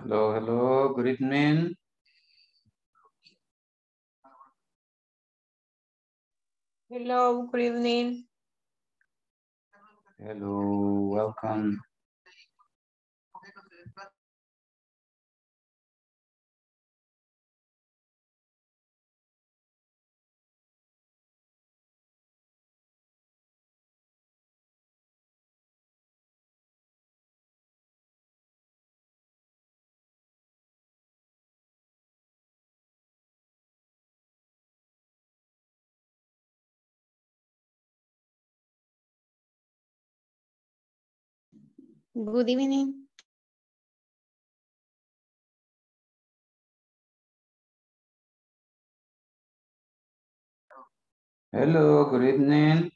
Hello, hello, good evening. Hello, good evening. Hello, welcome. Good evening. Hello, good evening.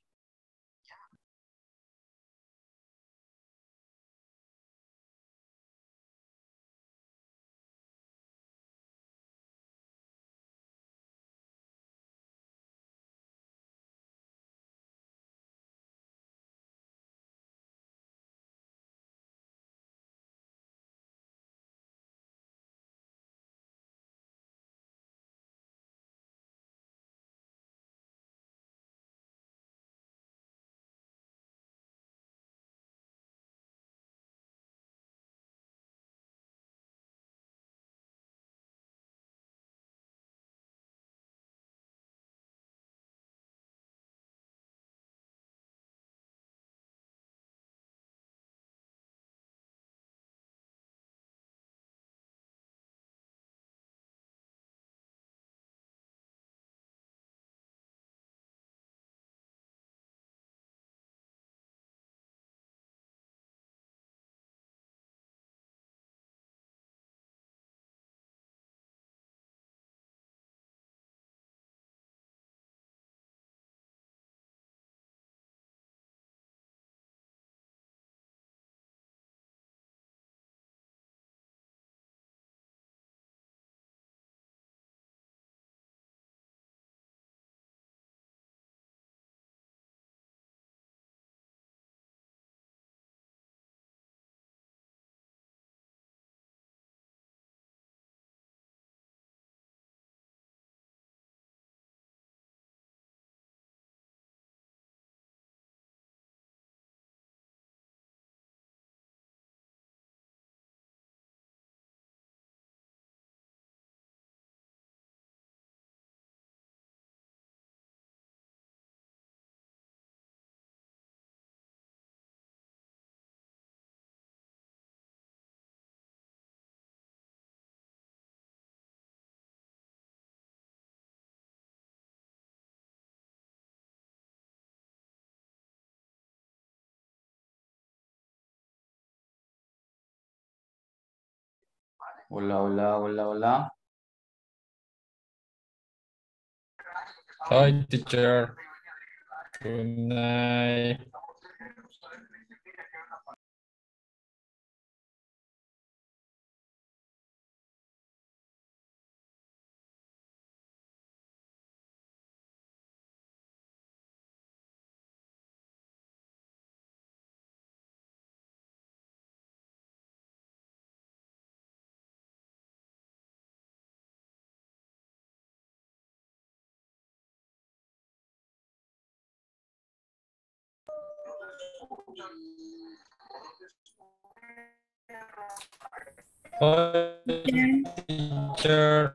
Hola, hola, hola, hola. Hi, teacher. Good night. Hi, teacher.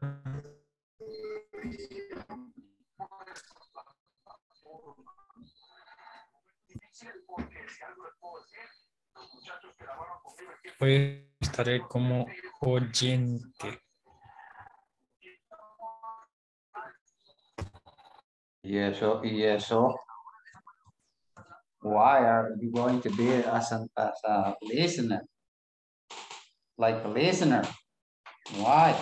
Hoy estaré como oyente. Y eso. Why are you going to be as a listener? Like a listener. Why?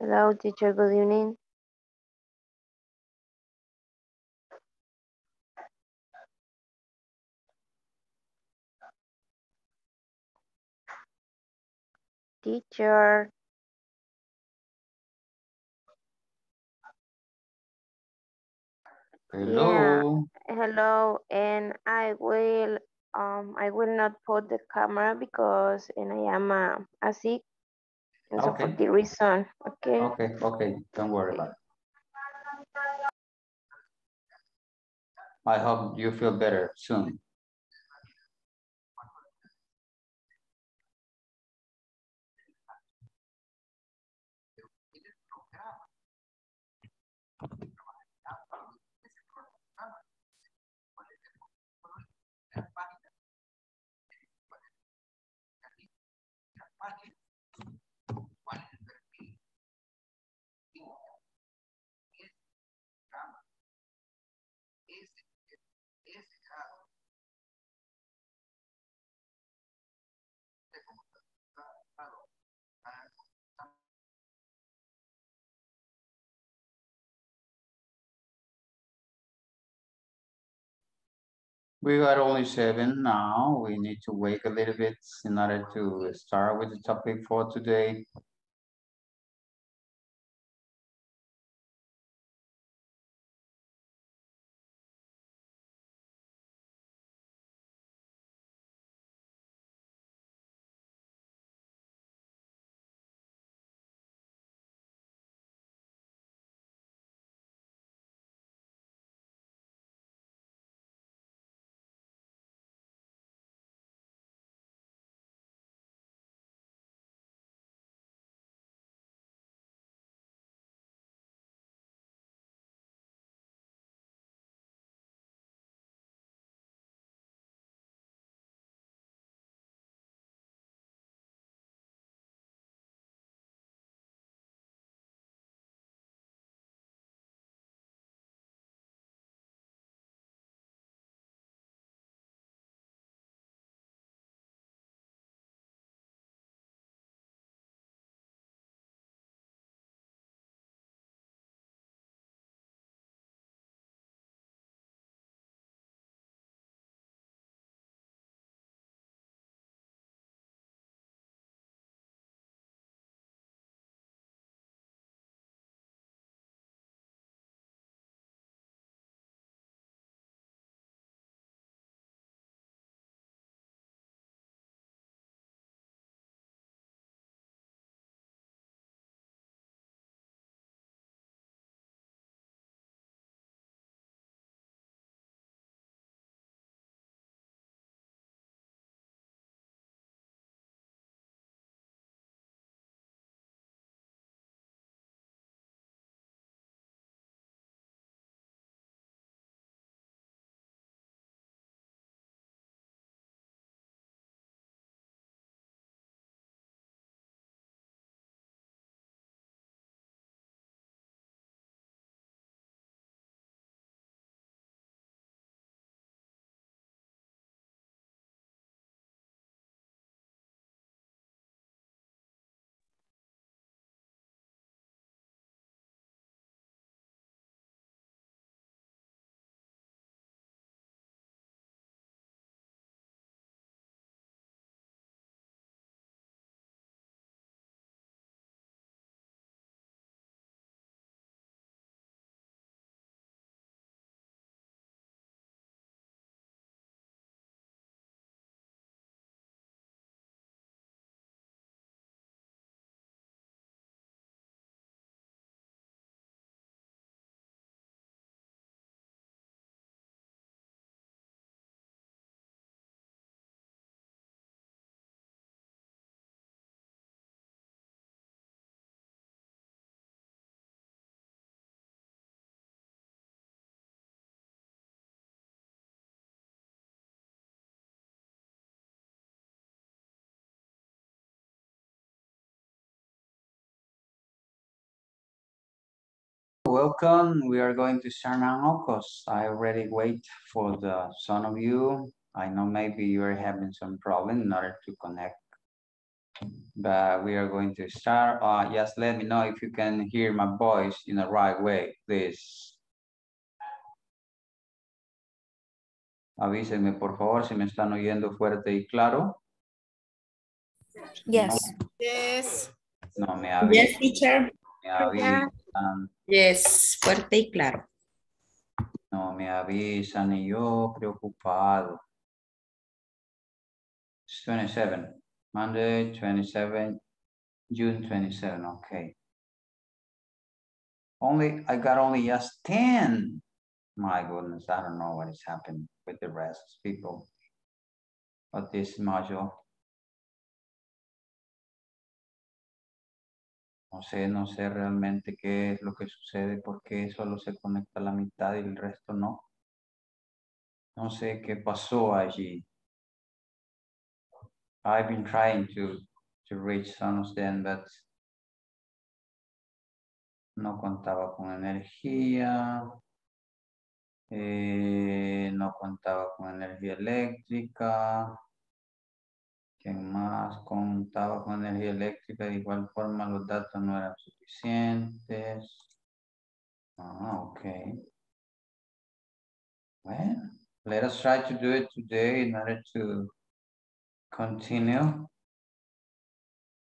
Hello, teacher. Good evening. Teacher. Hello. Yeah. Hello, and I will not put the camera because I am sick. And okay. So for the reason, okay. Okay, okay. Don't worry about it. I hope you feel better soon. We got only 7 now. We need to wait a little bit in order to start with the topic for today. Welcome. We are going to start now because I already wait for the some of you. I know maybe you are having some problem in order to connect but we are going to start. Just let me know if you can hear my voice in the right way, please. Avísenme, por favor, si me están oyendo fuerte y claro. Yes. No. Yes. No, me avisen. Yes, teacher. Me avisan. Yes, fuerte y claro. No, me avisan y yo preocupado. 27. Monday, 27. June 27, okay. I got only just 10. My goodness, I don't know what is happening with the rest of people. But this module. No sé realmente qué es lo que sucede, porque solo se conecta la mitad y el resto no. No sé qué pasó allí. I've been trying to reach some of them, but no contaba con energía. No contaba con energía eléctrica. ¿Quién más contaba con energía eléctrica? De igual forma, los datos no eran suficientes. Ah, okay. Well, let us try to do it today in order to continue.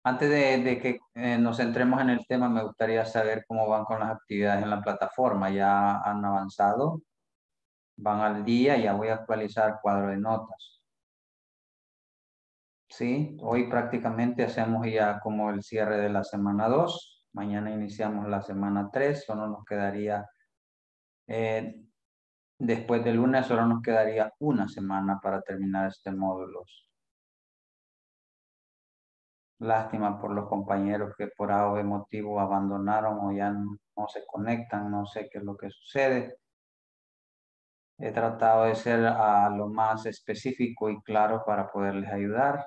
Antes de que nos centremos en el tema, me gustaría saber cómo van con las actividades en la plataforma. ¿Ya han avanzado? ¿Van al día? Ya voy a actualizar cuadro de notas. Sí, hoy prácticamente hacemos ya como el cierre de la semana 2. Mañana iniciamos la semana 3. Solo nos quedaría, después del lunes, solo nos quedaría una semana para terminar este módulo. Lástima por los compañeros que por algo de motivo abandonaron o ya no se conectan. No sé qué es lo que sucede. He tratado de ser lo más específico y claro para poderles ayudar.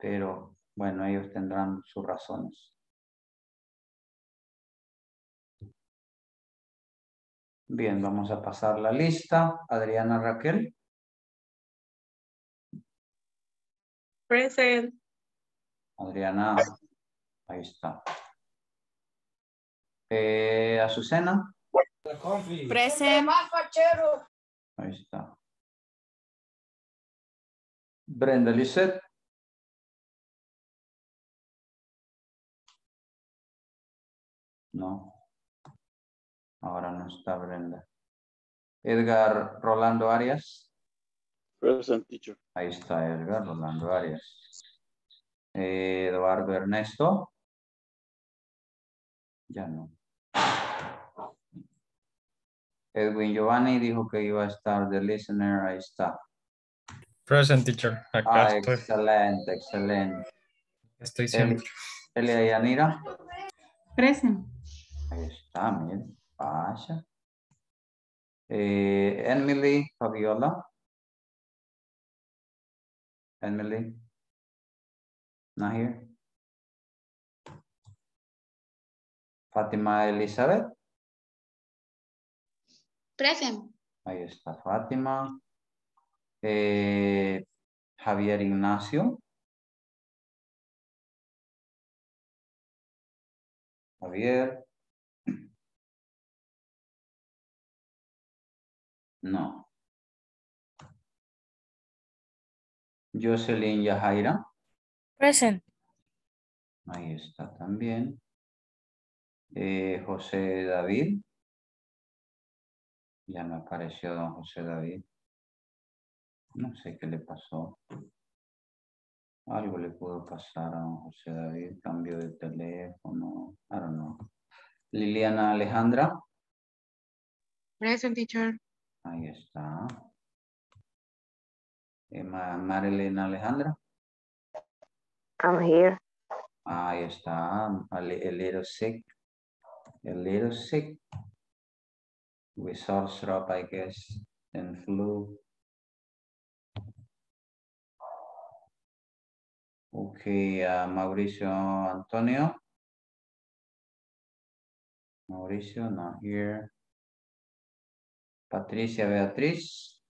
Pero bueno, ellos tendrán sus razones. Bien, vamos a pasar la lista. Adriana Raquel. Present. Adriana, ahí está. Azucena. Present. Ahí está. Brenda Lissette. No. Ahora no está Brenda. Edgar Rolando Arias. Present, teacher. Ahí está Edgar Rolando Arias. Eduardo Ernesto. Ya no. Edwin Giovanni dijo que iba a estar de listener. Ahí está. Present, teacher. Acá estoy. Excelente, excelente. Estoy siempre. Elia Yanira. Present. Ahí está, miren, pasa. Emily Fabiola. Emily Nahir. Fátima Elizabeth. Present. Ahí está Fátima. Javier Ignacio. Javier. No. Jocelyn Yajaira. Present. Ahí está también. José David. Ya me apareció don José David. No sé qué le pasó. Algo le pudo pasar a don José David. Cambio de teléfono. I don't know. Liliana Alejandra. Present, teacher. Ahí está. Marilyn Alejandra. I'm here. Ahí está. A little sick. A little sick. We saw syrup, I guess, and flu. Okay, Mauricio Antonio. Mauricio, not here. Patricia Beatriz.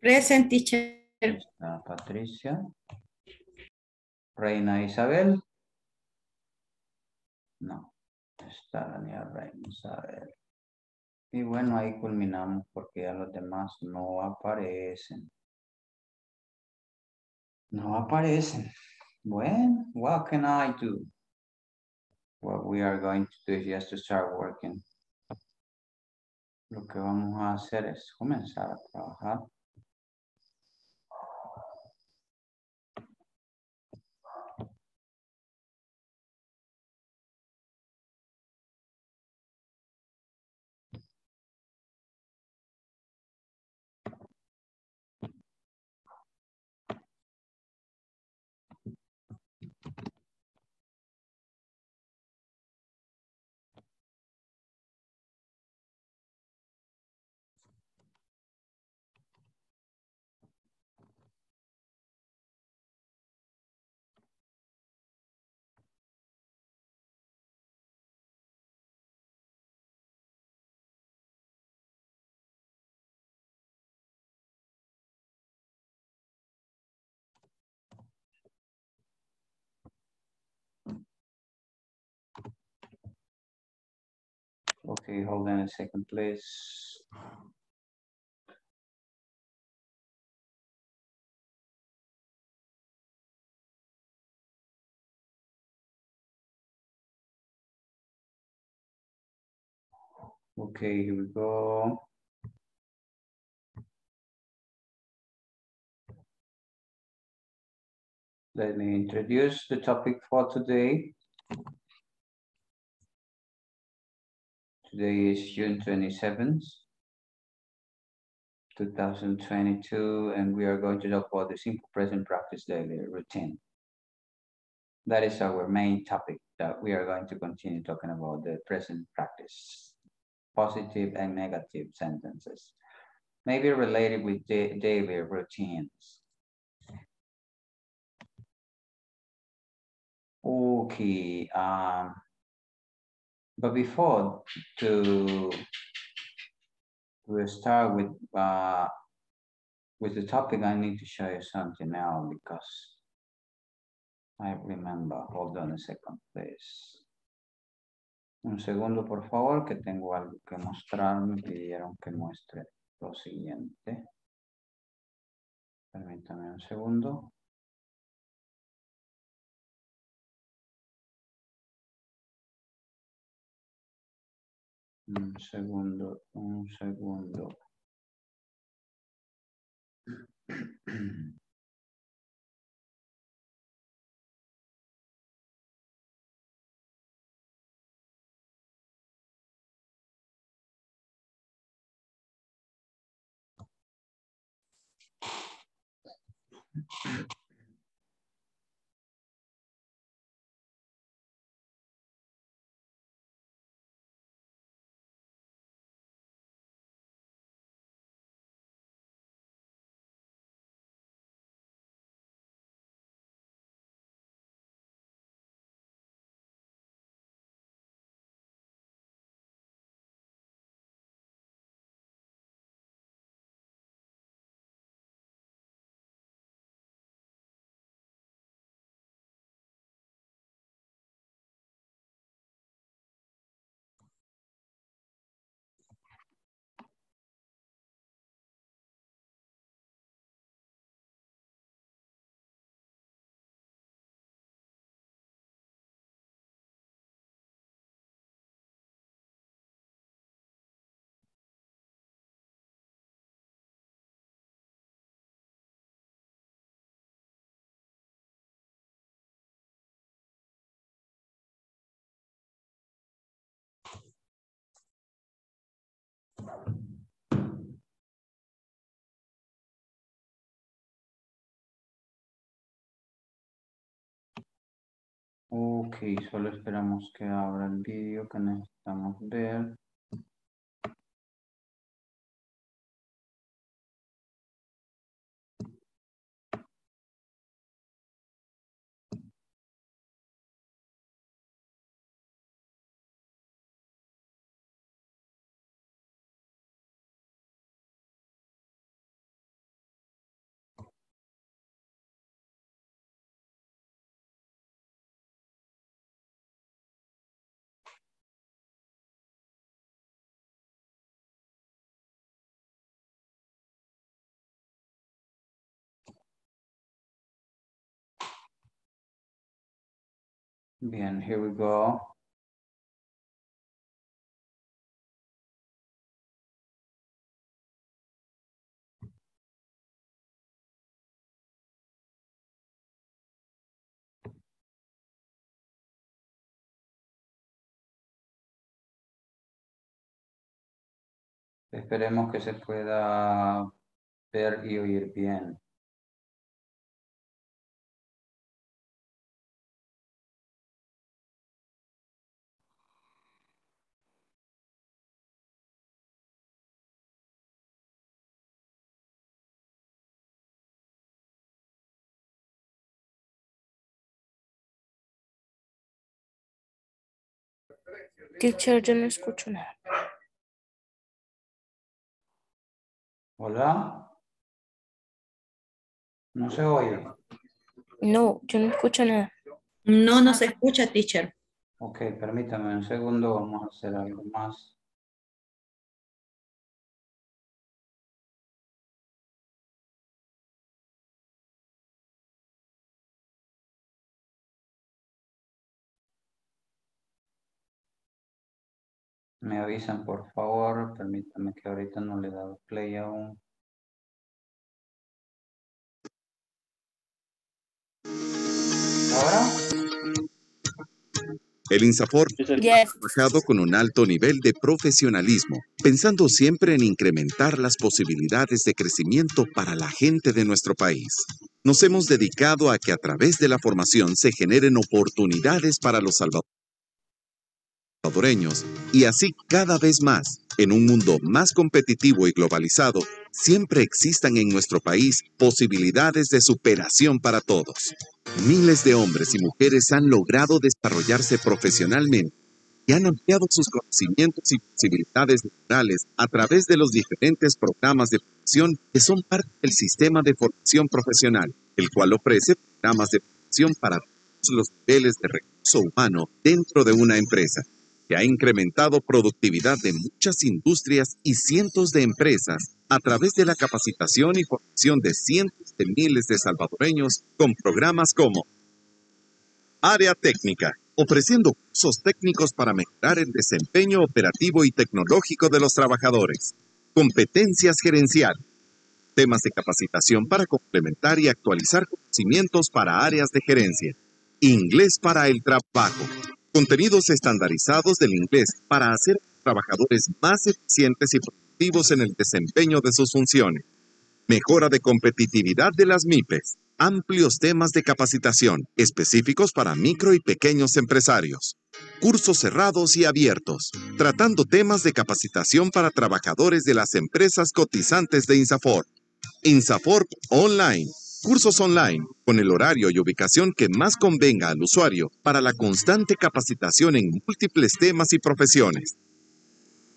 Present, teacher. Patricia. Reina Isabel. No, está la niña Reina Isabel. Y bueno, ahí culminamos porque ya los demás no aparecen. No aparecen. Bueno, what can I do? What we are going to do is just to start working. Lo que vamos a hacer es comenzar a trabajar. Okay, hold on a second, please. Okay, here we go. Let me introduce the topic for today. Today is June 27th, 2022, and we are going to talk about the simple present practice daily routine. That is our main topic that we are going to continue talking about, the present practice, positive and negative sentences, maybe related with daily routines. Okay. But before to start with the topic, I need to show you something now because I remember. Hold on a second, please. Un segundo, por favor, que tengo algo que mostrar. Me pidieron que muestre lo siguiente. Permítame un segundo. Un segundo. Ok, solo esperamos que abra el vídeo que necesitamos ver. Bien, here we go. Esperemos que se pueda ver y oír bien. Teacher, yo no escucho nada. Hola. No se oye. No, yo no escucho nada. No, no se escucha, teacher. Ok, permítame un segundo, vamos a hacer algo más. Me avisan, por favor. Permítanme que ahorita no le he dado play aún. ¿Ahora? El INSAFORP ha trabajado con un alto nivel de profesionalismo, pensando siempre en incrementar las posibilidades de crecimiento para la gente de nuestro país. Nos hemos dedicado a que a través de la formación se generen oportunidades para los salvadoreños, y así cada vez más, en un mundo más competitivo y globalizado, siempre existan en nuestro país posibilidades de superación para todos. Miles de hombres y mujeres han logrado desarrollarse profesionalmente y han ampliado sus conocimientos y posibilidades laborales a través de los diferentes programas de formación que son parte del sistema de formación profesional, el cual ofrece programas de formación para todos los niveles de recurso humano dentro de una empresa, que ha incrementado productividad de muchas industrias y cientos de empresas a través de la capacitación y formación de cientos de miles de salvadoreños con programas como Área Técnica, ofreciendo cursos técnicos para mejorar el desempeño operativo y tecnológico de los trabajadores, Competencias Gerenciales, temas de capacitación para complementar y actualizar conocimientos para áreas de gerencia, Inglés para el Trabajo, contenidos estandarizados del inglés para hacer trabajadores más eficientes y productivos en el desempeño de sus funciones. Mejora de competitividad de las MIPES. Amplios temas de capacitación específicos para micro y pequeños empresarios. Cursos cerrados y abiertos, tratando temas de capacitación para trabajadores de las empresas cotizantes de INSAFORP. INSAFORP Online. Cursos online, con el horario y ubicación que más convenga al usuario para la constante capacitación en múltiples temas y profesiones.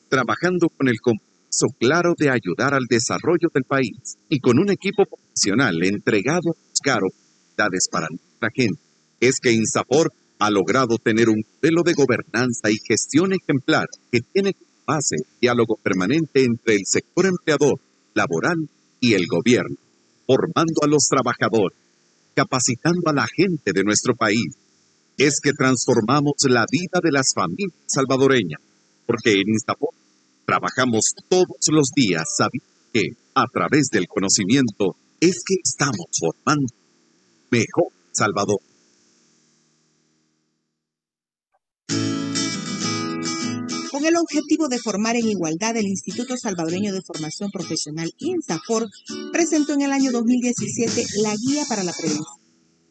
Trabajando con el compromiso claro de ayudar al desarrollo del país y con un equipo profesional entregado a buscar oportunidades para nuestra gente, es que INSAFORP ha logrado tener un modelo de gobernanza y gestión ejemplar que tiene como base el diálogo permanente entre el sector empleador, laboral y el gobierno, formando a los trabajadores, capacitando a la gente de nuestro país. Es que transformamos la vida de las familias salvadoreñas, porque en INSAFORP trabajamos todos los días sabiendo que, a través del conocimiento, es que estamos formando mejor Salvador. Con el objetivo de formar en igualdad, el Instituto Salvadoreño de Formación Profesional INSAFORP presentó en el año 2017 la Guía para la Prevención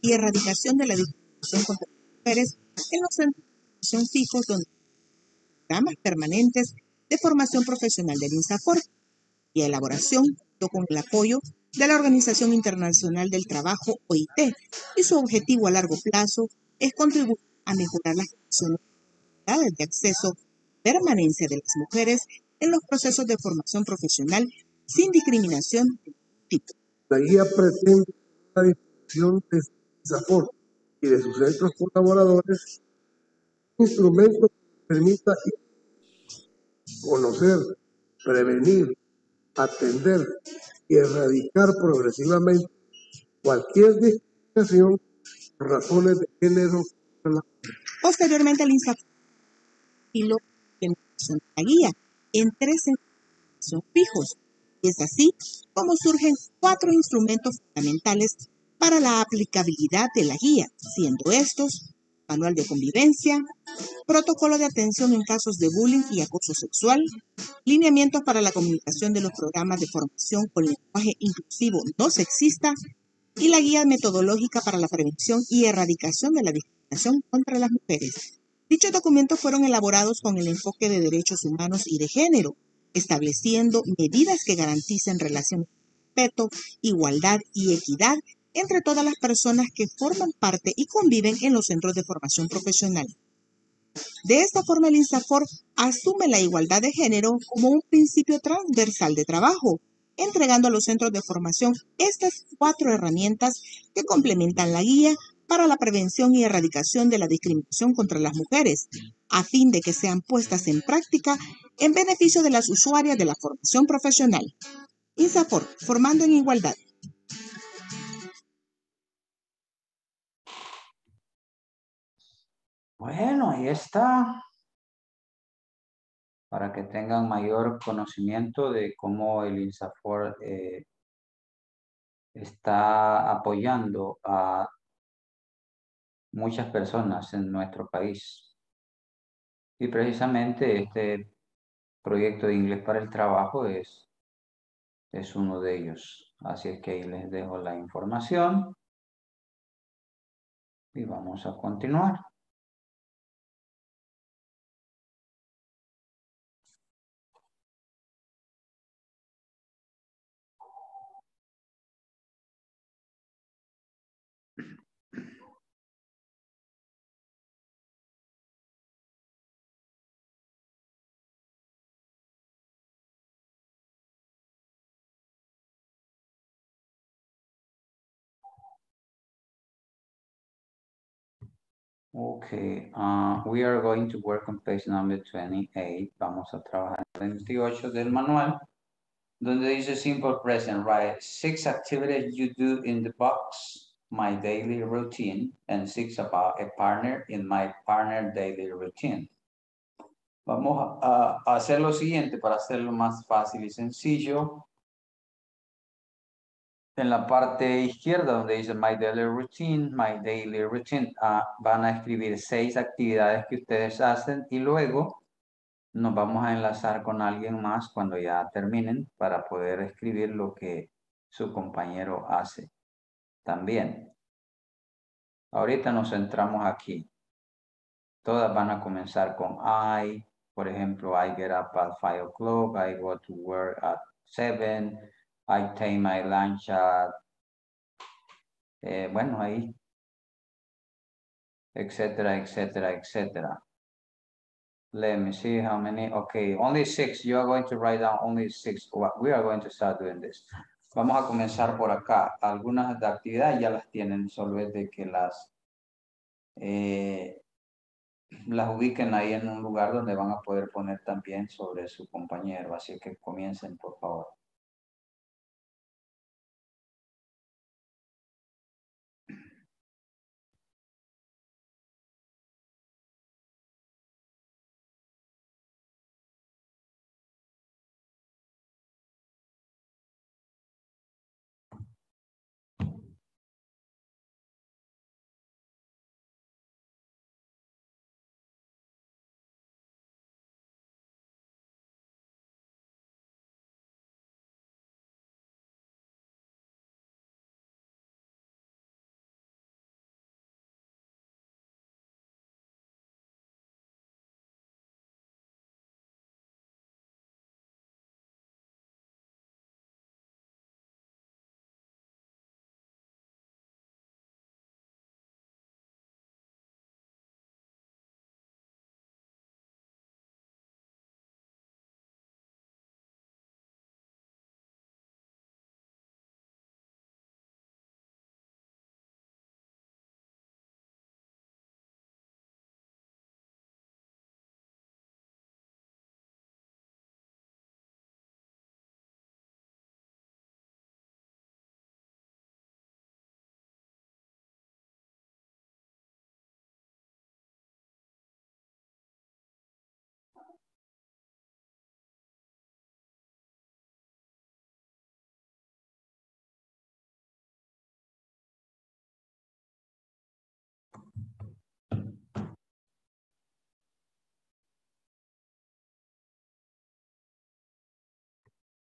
y Erradicación de la Discriminación contra las Mujeres en los centros de formación fijos, donde programas permanentes de formación profesional del INSAFORP, y elaboración junto con el apoyo de la Organización Internacional del Trabajo, OIT, y su objetivo a largo plazo es contribuir a mejorar las condiciones de acceso permanencia de las mujeres en los procesos de formación profesional sin discriminación de ningún tipo. La guía pretende la difusión de INSAFORP y de sus centros colaboradores, un instrumento que permita conocer, prevenir, atender y erradicar progresivamente cualquier discriminación por razones de género, Posteriormente, el INSAFORP y lo que nos la guía en tres son fijos. Es así como surgen cuatro instrumentos fundamentales para la aplicabilidad de la guía, siendo estos manual de convivencia, protocolo de atención en casos de bullying y acoso sexual, lineamientos para la comunicación de los programas de formación con lenguaje inclusivo no sexista y la guía metodológica para la prevención y erradicación de la discriminación contra las mujeres. Dichos documentos fueron elaborados con el enfoque de derechos humanos y de género, estableciendo medidas que garanticen relación de respeto, igualdad y equidad entre todas las personas que forman parte y conviven en los centros de formación profesional. De esta forma, el INSAFORP asume la igualdad de género como un principio transversal de trabajo, entregando a los centros de formación estas cuatro herramientas que complementan la guía para la prevención y erradicación de la discriminación contra las mujeres, a fin de que sean puestas en práctica en beneficio de las usuarias de la formación profesional. INSAFORP, formando en igualdad. Bueno, ahí está, para que tengan mayor conocimiento de cómo el INSAFORP está apoyando a muchas personas en nuestro país. Y precisamente este proyecto de Inglés para el Trabajo es uno de ellos. Así es que ahí les dejo la información y vamos a continuar. Okay, we are going to work on page number 28. Vamos a trabajar en 28 del manual, donde dice simple present, right? 6 activities you do in the box, my daily routine, and 6 about a partner in my partner daily routine. Vamos a hacer lo siguiente para hacerlo más fácil y sencillo. En la parte izquierda donde dice my daily routine, van a escribir 6 actividades que ustedes hacen y luego nos vamos a enlazar con alguien más cuando ya terminen para poder escribir lo que su compañero hace también. Ahorita nos centramos aquí. Todas van a comenzar con I, por ejemplo, I get up at 5 o'clock, I go to work at 7. I take my lunch at, bueno, ahí, etcétera, etcétera, etcétera. Let me see how many. Okay, only 6. You are going to write down only 6. We are going to start doing this. Vamos a comenzar por acá. Algunas de actividades ya las tienen, solo es de que las ubiquen ahí en un lugar donde van a poder poner también sobre su compañero. Así que comiencen, por favor.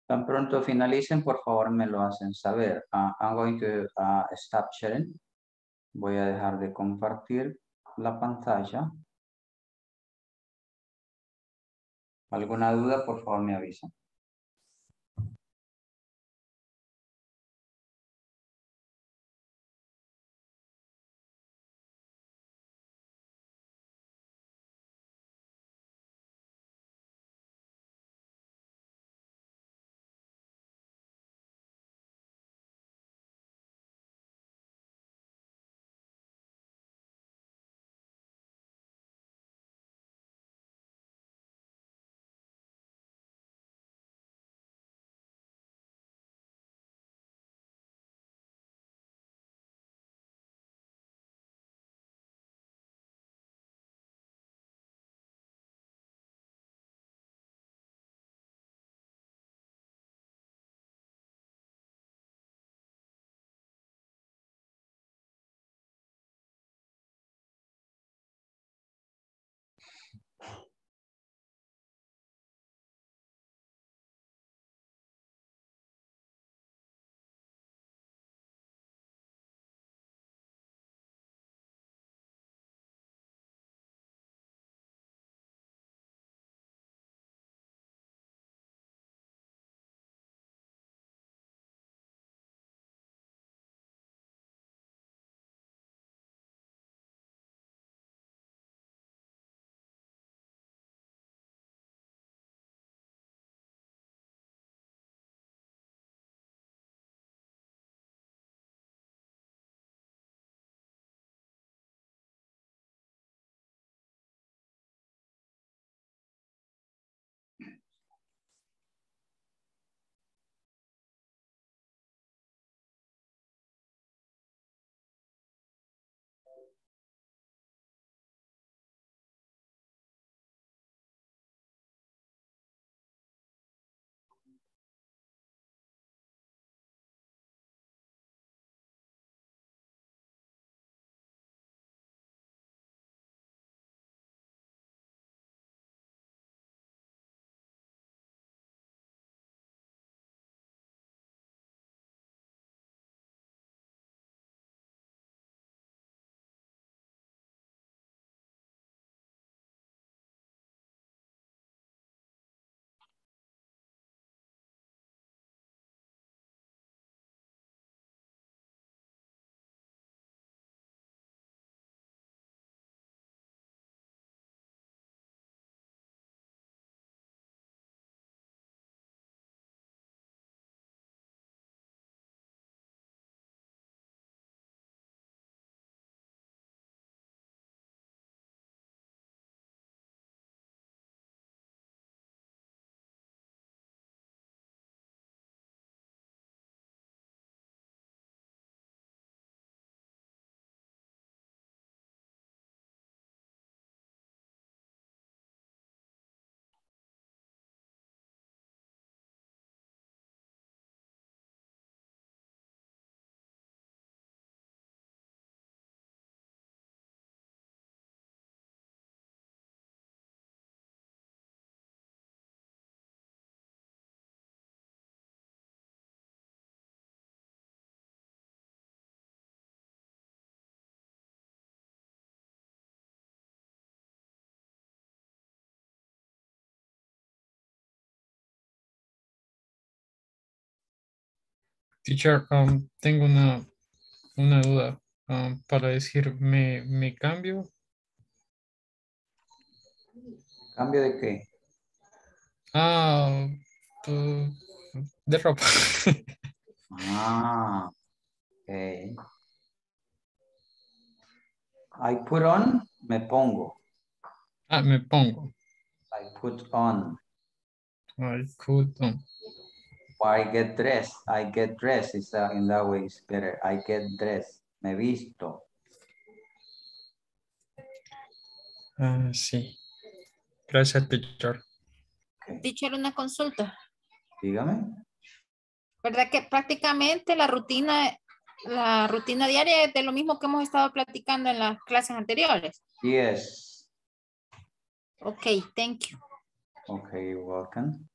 Tan pronto finalicen, por favor, me lo hacen saber. I'm going to stop sharing. Voy a dejar de compartir la pantalla. ¿Alguna duda? Por favor, me avisan. Teacher, tengo una duda. Para decir, ¿me cambio? ¿Cambio de qué? De ropa. Okay. I put on, me pongo. Me pongo. I put on. I put on. I get dressed. I get dressed. It's in that way it's better. I get dressed. Me visto. Sí. Gracias, teacher. Okay. Teacher, una consulta. Dígame. ¿Verdad que prácticamente la rutina diaria es de lo mismo que hemos estado platicando en las clases anteriores? Yes. Okay, thank you. Okay, you're welcome.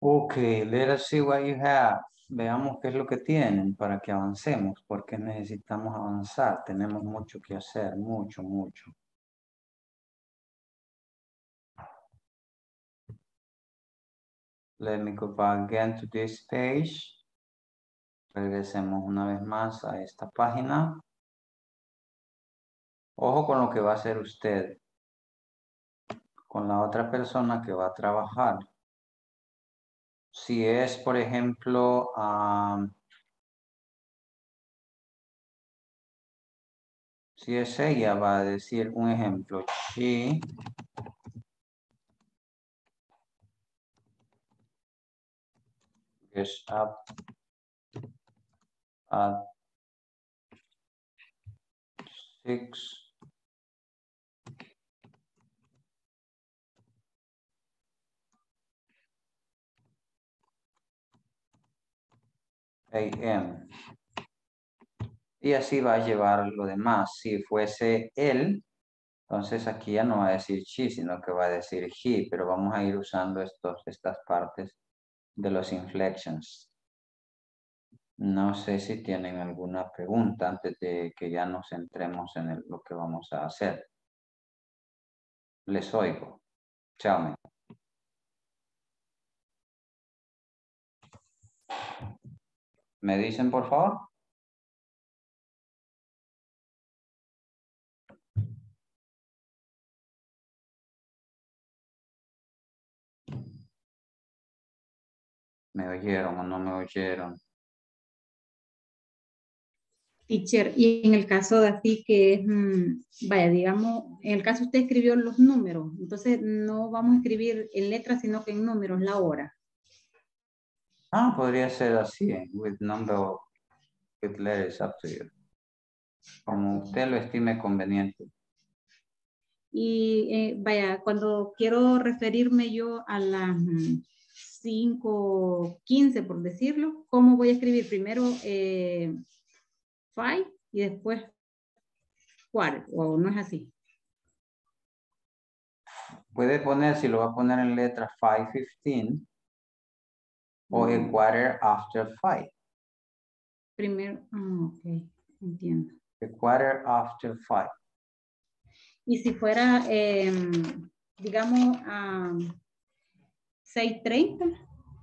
Ok, let us see what you have. Veamos qué es lo que tienen para que avancemos, porque necesitamos avanzar. Tenemos mucho que hacer, mucho, mucho. Let me go back again to this page. Regresemos una vez más a esta página. Ojo con lo que va a hacer usted, con la otra persona que va a trabajar. Si es, por ejemplo, si es ella, va a decir un ejemplo. She gets up at 6 a.m. Y así va a llevar lo demás. Si fuese él, entonces aquí ya no va a decir she, sino que va a decir he, pero vamos a ir usando estas partes de los inflections. No sé si tienen alguna pregunta antes de que ya nos centremos en lo que vamos a hacer. Les oigo. Chao, me. ¿Me dicen, por favor? ¿Me oyeron o no me oyeron? Teacher, y en el caso de así que es, vaya, digamos, en el caso usted escribió los números, entonces no vamos a escribir en letras, sino que en números la hora. Ah, podría ser así, with number of letters up to you. Como usted lo estime conveniente. Y vaya, cuando quiero referirme yo a las 5:15, por decirlo, ¿cómo voy a escribir? Primero 5 y después 4, o no es así. Puede poner, si lo va a poner en letra 5:15, o a quarter after 5. Primero, ok, entiendo. A quarter after 5. Y si fuera, digamos, 6:30,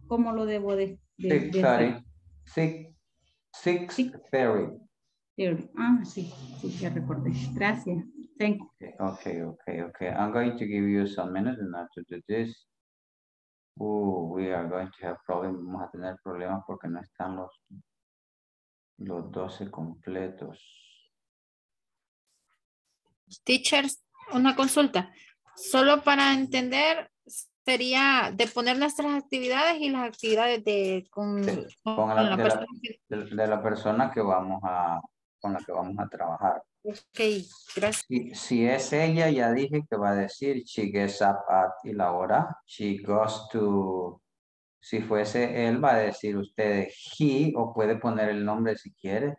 ¿cómo lo debo de 6:30. 6:30. Ah, sí, sí, ya recordé. Gracias. Thank you. Okay. I'm going to give you some minutes and after to do this. We are going to have problems. Vamos a tener problemas porque no están los 12 completos. Teachers, una consulta. Solo para entender, sería de poner las tres actividades y las actividades de la persona que vamos a con la que vamos a trabajar. Ok, gracias. Si es ella, ya dije que va a decir she gets up at y la hora. She goes to. Si fuese él, va a decir usted he, o puede poner el nombre si quiere.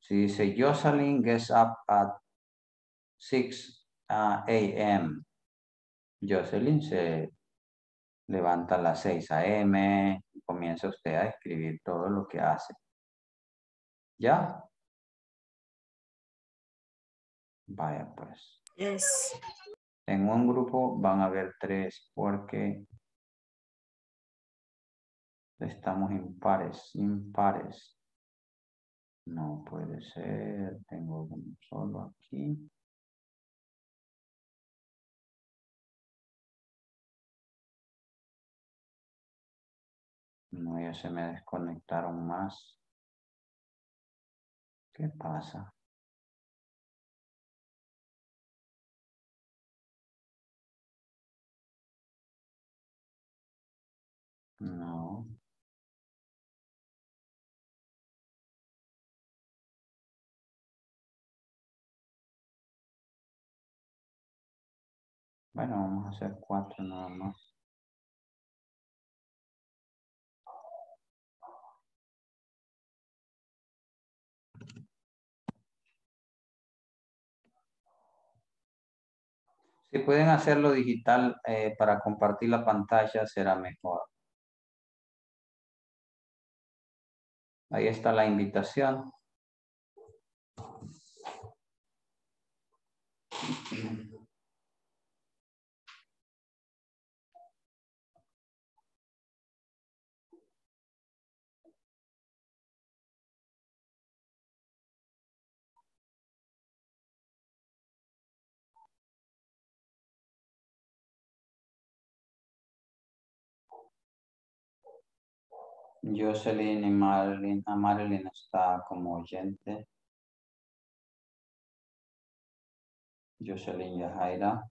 Si dice Jocelyn gets up at 6 a.m. Jocelyn se levanta a las 6 a.m. y comienza usted a escribir todo lo que hace. ¿Ya? Vaya pues. Yes. En un grupo van a haber 3 porque estamos impares. No puede ser. Tengo uno solo aquí. No, ya se me desconectaron más. ¿Qué pasa? No. Bueno, vamos a hacer 4 nada más. Si pueden hacerlo digital para compartir la pantalla será mejor. Ahí está la invitación. Jocelyn y Marilyn, a Marilyn está como oyente. Jocelyn Yajaira.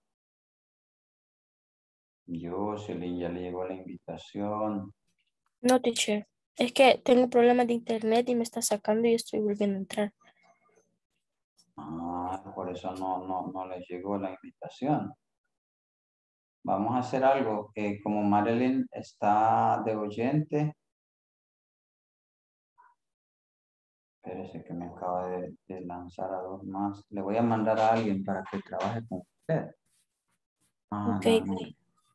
Jocelyn, ya le llegó la invitación. No, teacher. Es que tengo problemas de internet y me está sacando y estoy volviendo a entrar. Ah, por eso no les llegó la invitación. Vamos a hacer algo. Como Marilyn está de oyente. Espérese que me acaba de lanzar a dos más. Le voy a mandar a alguien para que trabaje con usted. Ah, ok. No.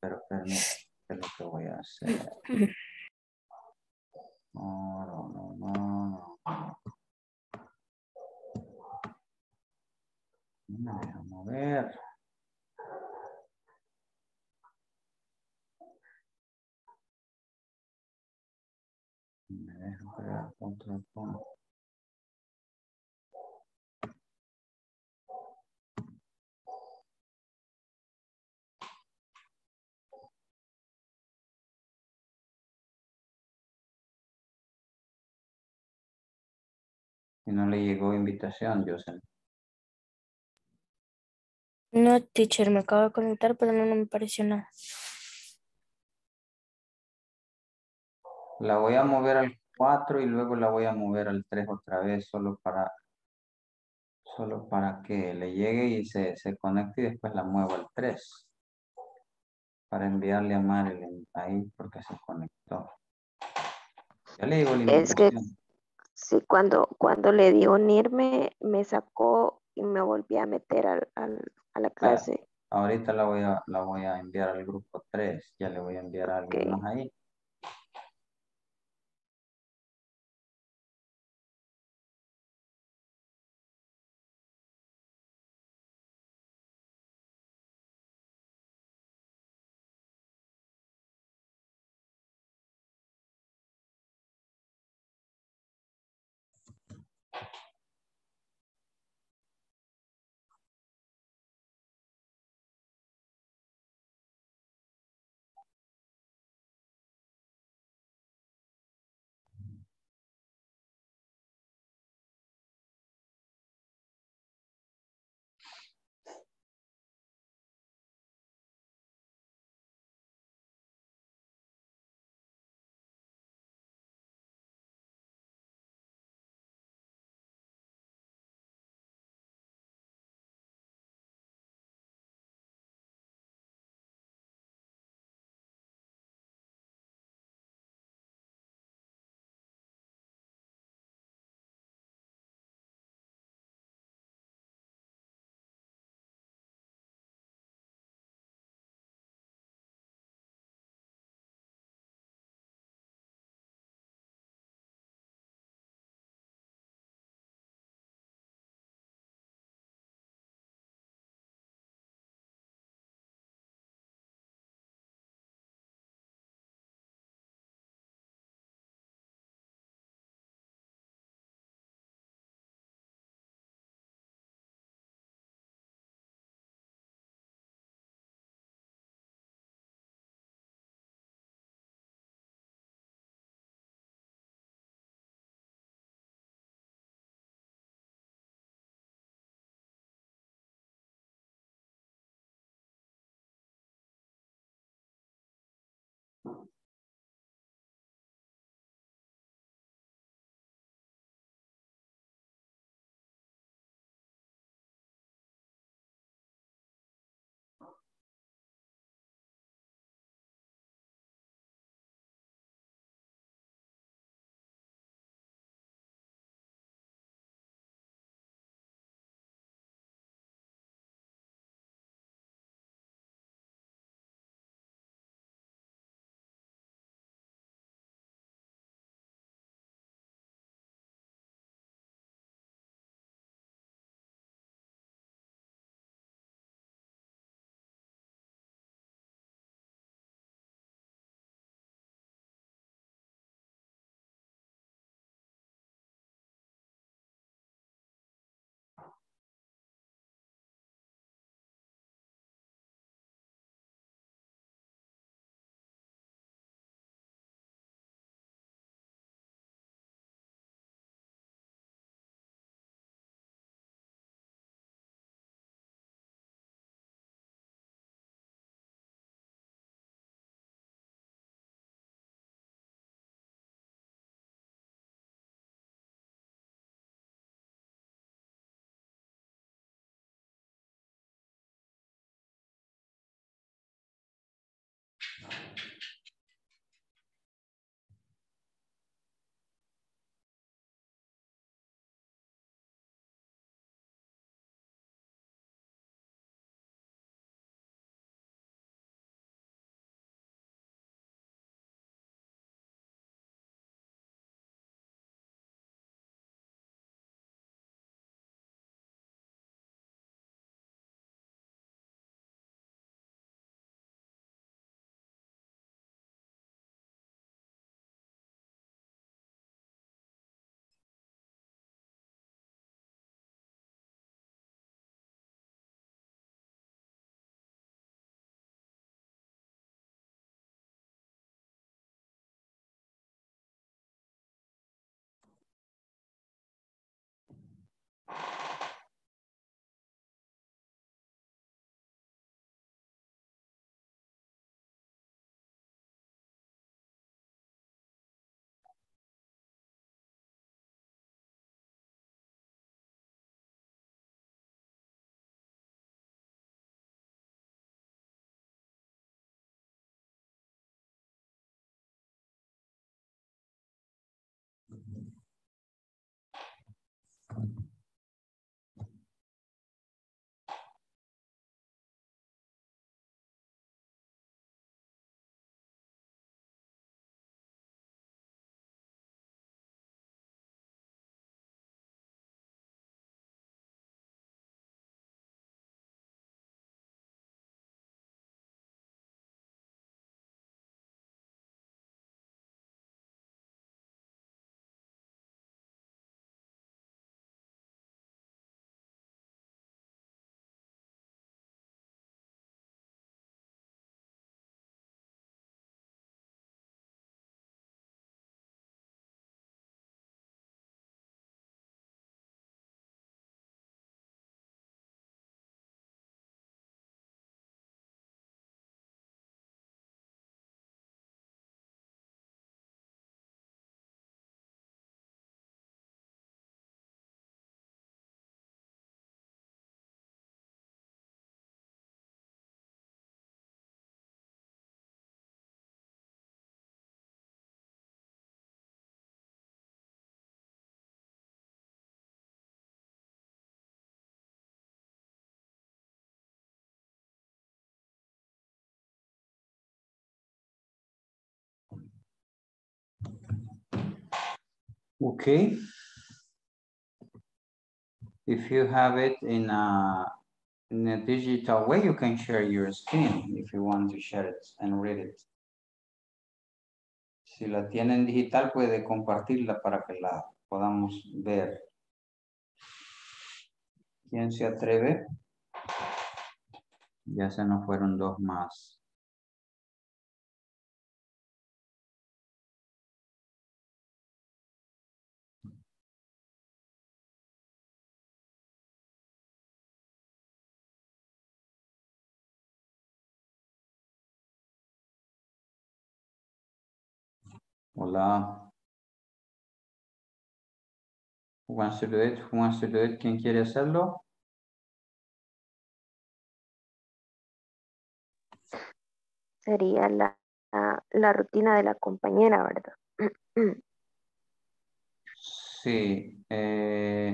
Pero permítame, ¿qué es lo que voy a hacer? No deja mover. Me dejo crear control punto. Y no le llegó invitación, Jocelyn. No, teacher, me acabo de conectar, pero no me pareció nada. La voy a mover al 4 y luego la voy a mover al 3 otra vez, solo para que le llegue y se conecte y después la muevo al 3. Para enviarle a Marilyn ahí porque se conectó. Ya le llegó la invitación. Es que... Sí, cuando le di unirme, me sacó y me volví a meter a la clase. Ahorita la voy a enviar al grupo 3. Ya le voy a enviar a algunos ahí. Okay. If you have it in a digital way, you can share your screen if you want to share it and read it. Si la tienen digital, puede compartirla para que la podamos ver. ¿Quién se atreve? Ya se nos fueron dos más. Hola. Who wants to do it? Who wants to do it? ¿Quién quiere hacerlo? Sería la rutina de la compañera, ¿verdad? Sí. Déjeme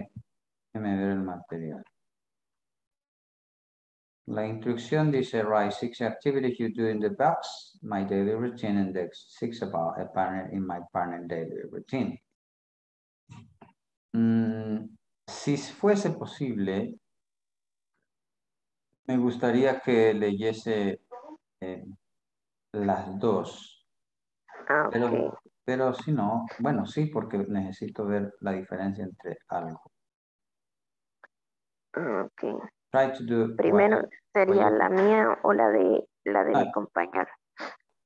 ver el material. La instrucción dice, write 6 activities you do in the box, my daily routine index, 6 about a partner in my partner daily routine. Si fuese posible, me gustaría que leyese las dos. Ah, okay. Pero si no, bueno, sí, porque necesito ver la diferencia entre algo. Okay. Primero sería la mía o la de mi compañero.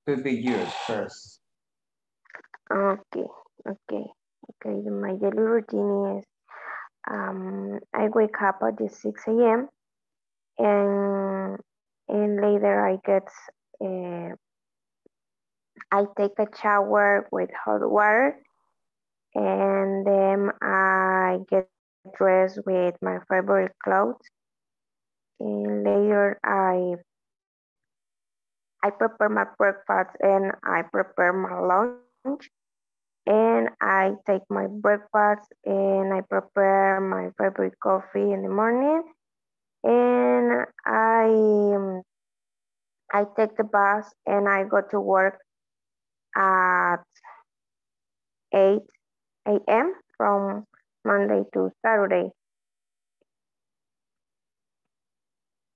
Could be yours first. Okay. My daily routine is I wake up at 6 a.m. and later I get I take a shower with hot water, and then I get dressed with my favorite clothes. And later, I prepare my breakfast and I prepare my lunch. And I take my breakfast and I prepare my favorite coffee in the morning. And I take the bus and I go to work at 8 a.m. from Monday to Saturday.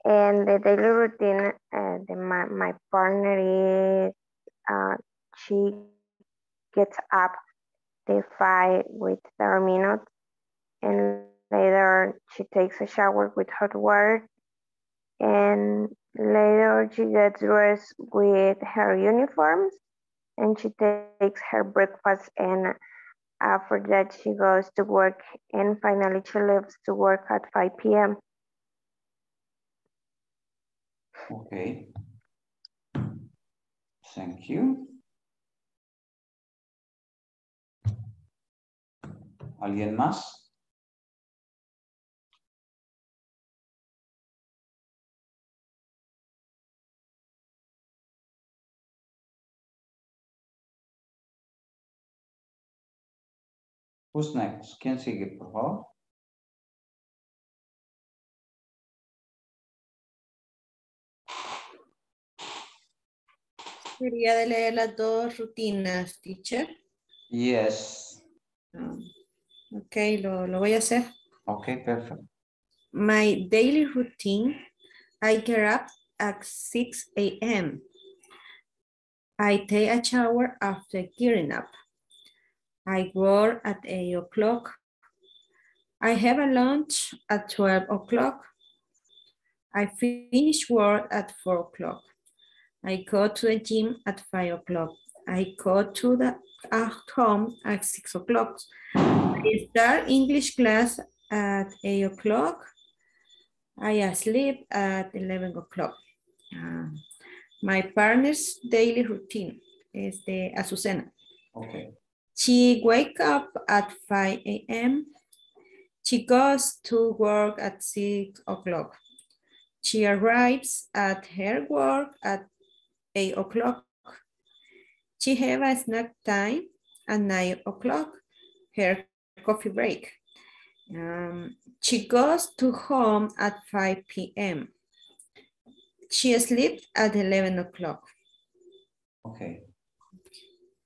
And the daily routine, my partner is, she gets up at 5 with 30 minutes, and later she takes a shower with hot water, and later she gets dressed with her uniforms, and she takes her breakfast, and after that she goes to work, and finally she leaves to work at 5 p.m. Okay, thank you. ¿Alguien más? Who's next? ¿Quién sigue, por favor? Debería de leer las dos rutinas, teacher. Yes. Ok, lo voy a hacer. Ok, perfecto. My daily routine, I get up at 6 a.m. I take a shower after getting up. I work at 8 o'clock. I have a lunch at 12 o'clock. I finish work at 4 o'clock. I go to the gym at 5 o'clock. I go to the home at 6 o'clock. I start English class at 8 o'clock. I sleep at 11 o'clock. My partner's daily routine is the Azucena. Okay. She wakes up at 5 a.m. She goes to work at 6 o'clock. She arrives at her work at 8 o'clock. She have a snack time at 9 o'clock, her coffee break. She goes to home at 5 p.m. She sleeps at 11 o'clock. Okay.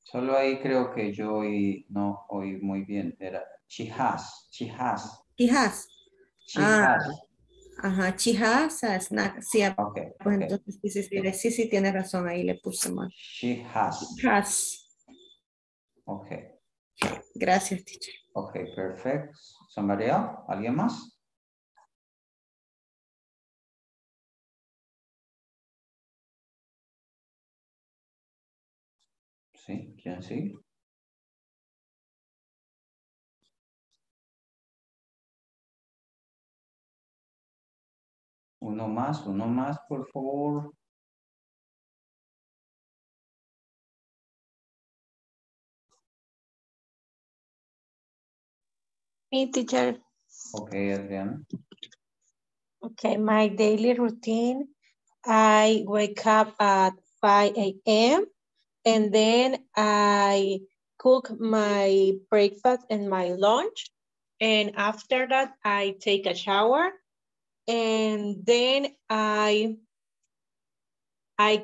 Solo ahí creo que yo oí, no oí muy bien. Era she has, she has. He has. She has. Ajá, she has a snack. Sí, okay, pues okay. Entonces sí, tiene razón, ahí le puse mal. She has. She has. Ok. Gracias, teacher. Ok, perfecto. Somebody else? ¿Alguien más? ¿Sí? ¿Quién sigue? Uno más, por favor. Me, teacher. Okay, Adriana. Okay, my daily routine. I wake up at 5 a.m. and then I cook my breakfast and my lunch. And after that, I take a shower. And then I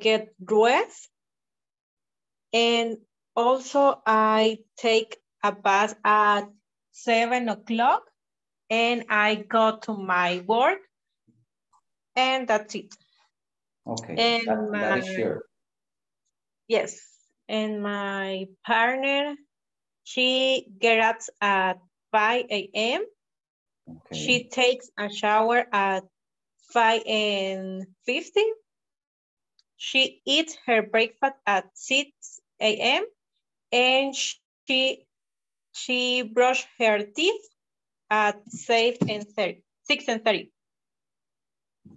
get dressed, and also I take a bath at 7 o'clock, and I go to my work, and that's it. Okay, and that is sure. Yes, and my partner, she gets up at 5 a.m. Okay. She takes a shower at 5:50. She eats her breakfast at 6 a.m. and she brushes her teeth at 6:30.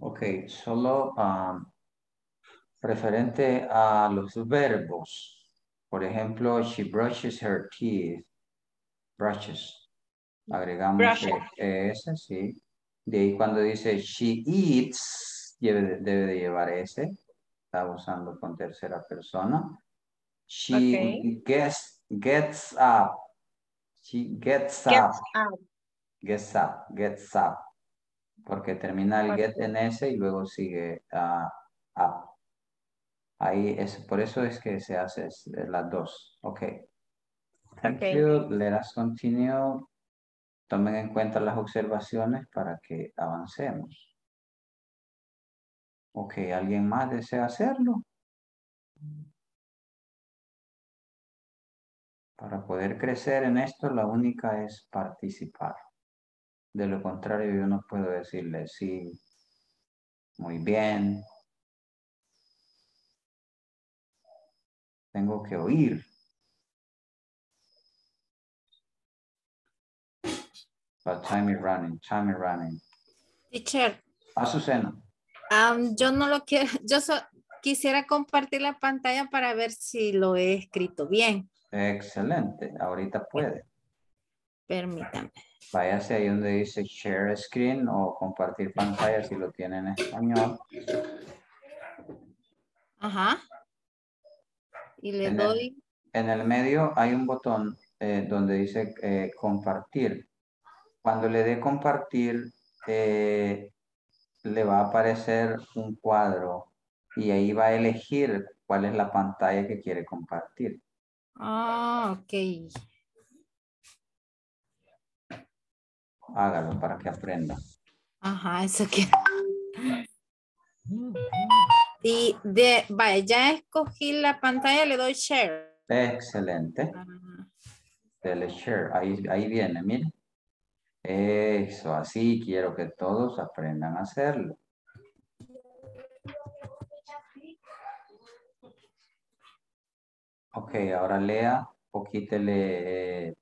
Okay, solo referente a los verbos. Por ejemplo, she brushes her teeth. Brushes. Agregamos ese, sí. De ahí cuando dice she eats, debe de llevar ese. Está usando con tercera persona. She gets up. She gets up. Porque termina el get en ese y luego sigue up. Ahí es, por eso es que se hace las dos. Ok. Thank you. Let us continue. Tomen en cuenta las observaciones para que avancemos. Ok, ¿alguien más desea hacerlo? Para poder crecer en esto, la única es participar. De lo contrario, yo no puedo decirle sí, muy bien. Tengo que oír. But time is running. Teacher. Azucena. Yo no lo quiero, yo quisiera compartir la pantalla para ver si lo he escrito bien. Excelente, ahorita puede. Permítame. Váyase ahí donde dice share screen o compartir pantalla si lo tiene en español. Ajá. Y le doy. En el medio hay un botón donde dice compartir. Cuando le dé compartir, le va a aparecer un cuadro y ahí va a elegir cuál es la pantalla que quiere compartir. Ah, ok. Hágalo para que aprenda. Ajá, eso quiero. Y vaya, ya escogí la pantalla, le doy share. Excelente. Ajá. Dele share, ahí viene, mire. Eso, así quiero que todos aprendan a hacerlo. Ok, ahora lea o quítele,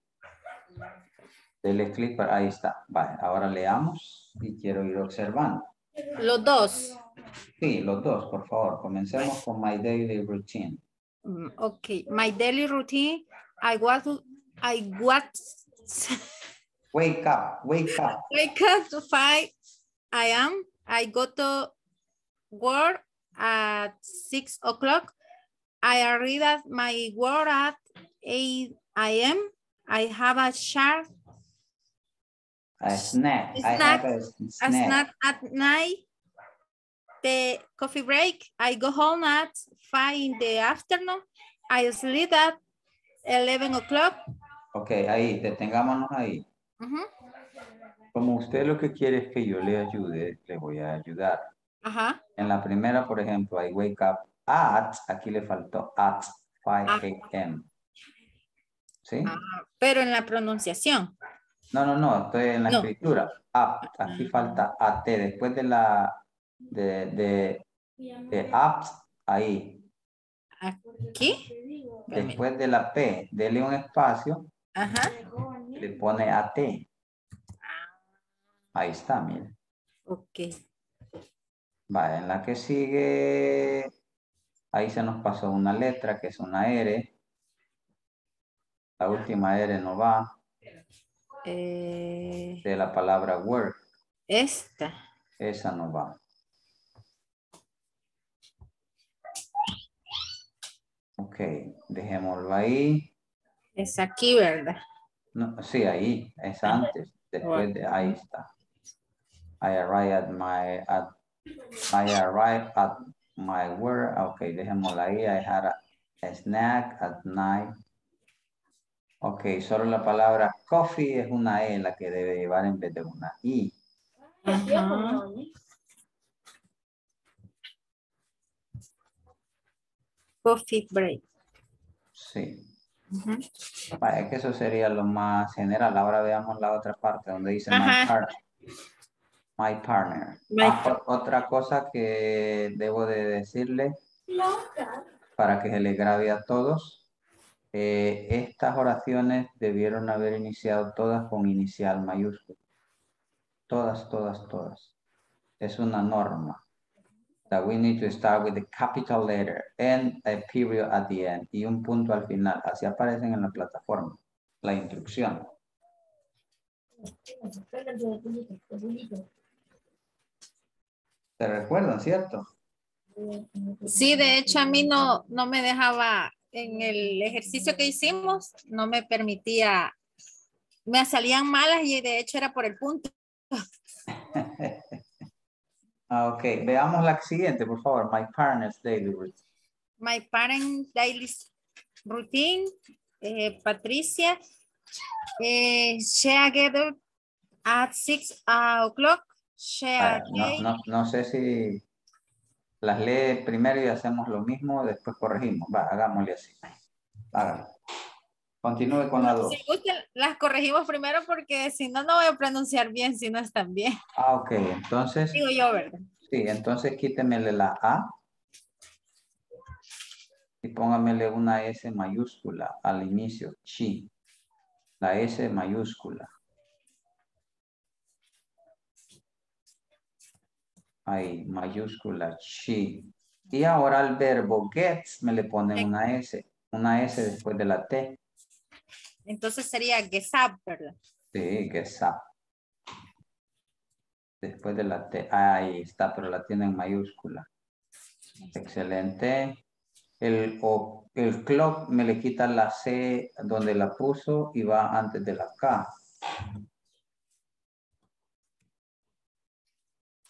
dele clic, ahí está. Vale, ahora leamos y quiero ir observando. ¿Los dos? Sí, los dos, por favor. Comencemos con my daily routine. Ok, my daily routine, Wake up. Wake up to 5 a.m. I go to work at 6 o'clock. I arrive at my work at 8 a.m. I have a shower. A snack at night. The coffee break. I go home at 5 in the afternoon. I sleep at 11 o'clock. Ok, ahí, detengámonos ahí. Como usted lo que quiere es que yo le ayude, le voy a ayudar. En la primera, por ejemplo, I wake up at, aquí le faltó at 5 a.m. ¿Sí? Pero en la pronunciación. No, no, no, estoy en la escritura. Up, aquí falta at, después de la de apt, ahí. ¿Aquí? Después de la P, dele un espacio. Le pone AT. Ahí está, mire. Ok. Vale, en la que sigue, ahí se nos pasó una letra que es una R. La última R no va. De la palabra work. Esta. Esa no va. Ok, dejémoslo ahí. Es aquí, ¿verdad? No, sí, ahí, es antes, después de ahí está. I arrive at my work. Ok, dejémoslo ahí. I had a snack at night. Ok, solo la palabra coffee es una E la que debe llevar en vez de una I. Coffee break. Sí. Vaya, es que eso sería lo más general. Ahora veamos la otra parte donde dice my partner. Otra cosa que debo de decirle para que se le grabe a todos. Estas oraciones debieron haber iniciado todas con inicial mayúscula. Todas, todas, todas. Es una norma. That we need to start with the capital letter and a period at the end y un punto al final. Así aparecen en la plataforma, la instrucción. ¿Se recuerdan, cierto? Sí, de hecho a mí no me dejaba, en el ejercicio que hicimos, no me permitía, me salían malas y de hecho era por el punto. Ok, veamos la siguiente, por favor. My parents' daily routine. My parents' daily routine. Patricia. She gathered at 6 o'clock. No sé si las lee primero y hacemos lo mismo, después corregimos. Va, hagámosle así. Hágalo. Continúe con la 2. Si gustan, las corregimos primero porque si no, no voy a pronunciar bien si no están bien. Ok, entonces. Digo yo, ¿verdad? Sí, entonces quítemele la A y póngamele una S mayúscula al inicio. Chi. La S mayúscula. Ahí, mayúscula. Chi. Y ahora al verbo gets me le ponen una S. Una S después de la T. Entonces sería gets up, ¿verdad? Sí, gets up. Después de la T. Ahí está, pero la tiene en mayúscula. Excelente. El clock me le quita la C donde la puso y va antes de la K.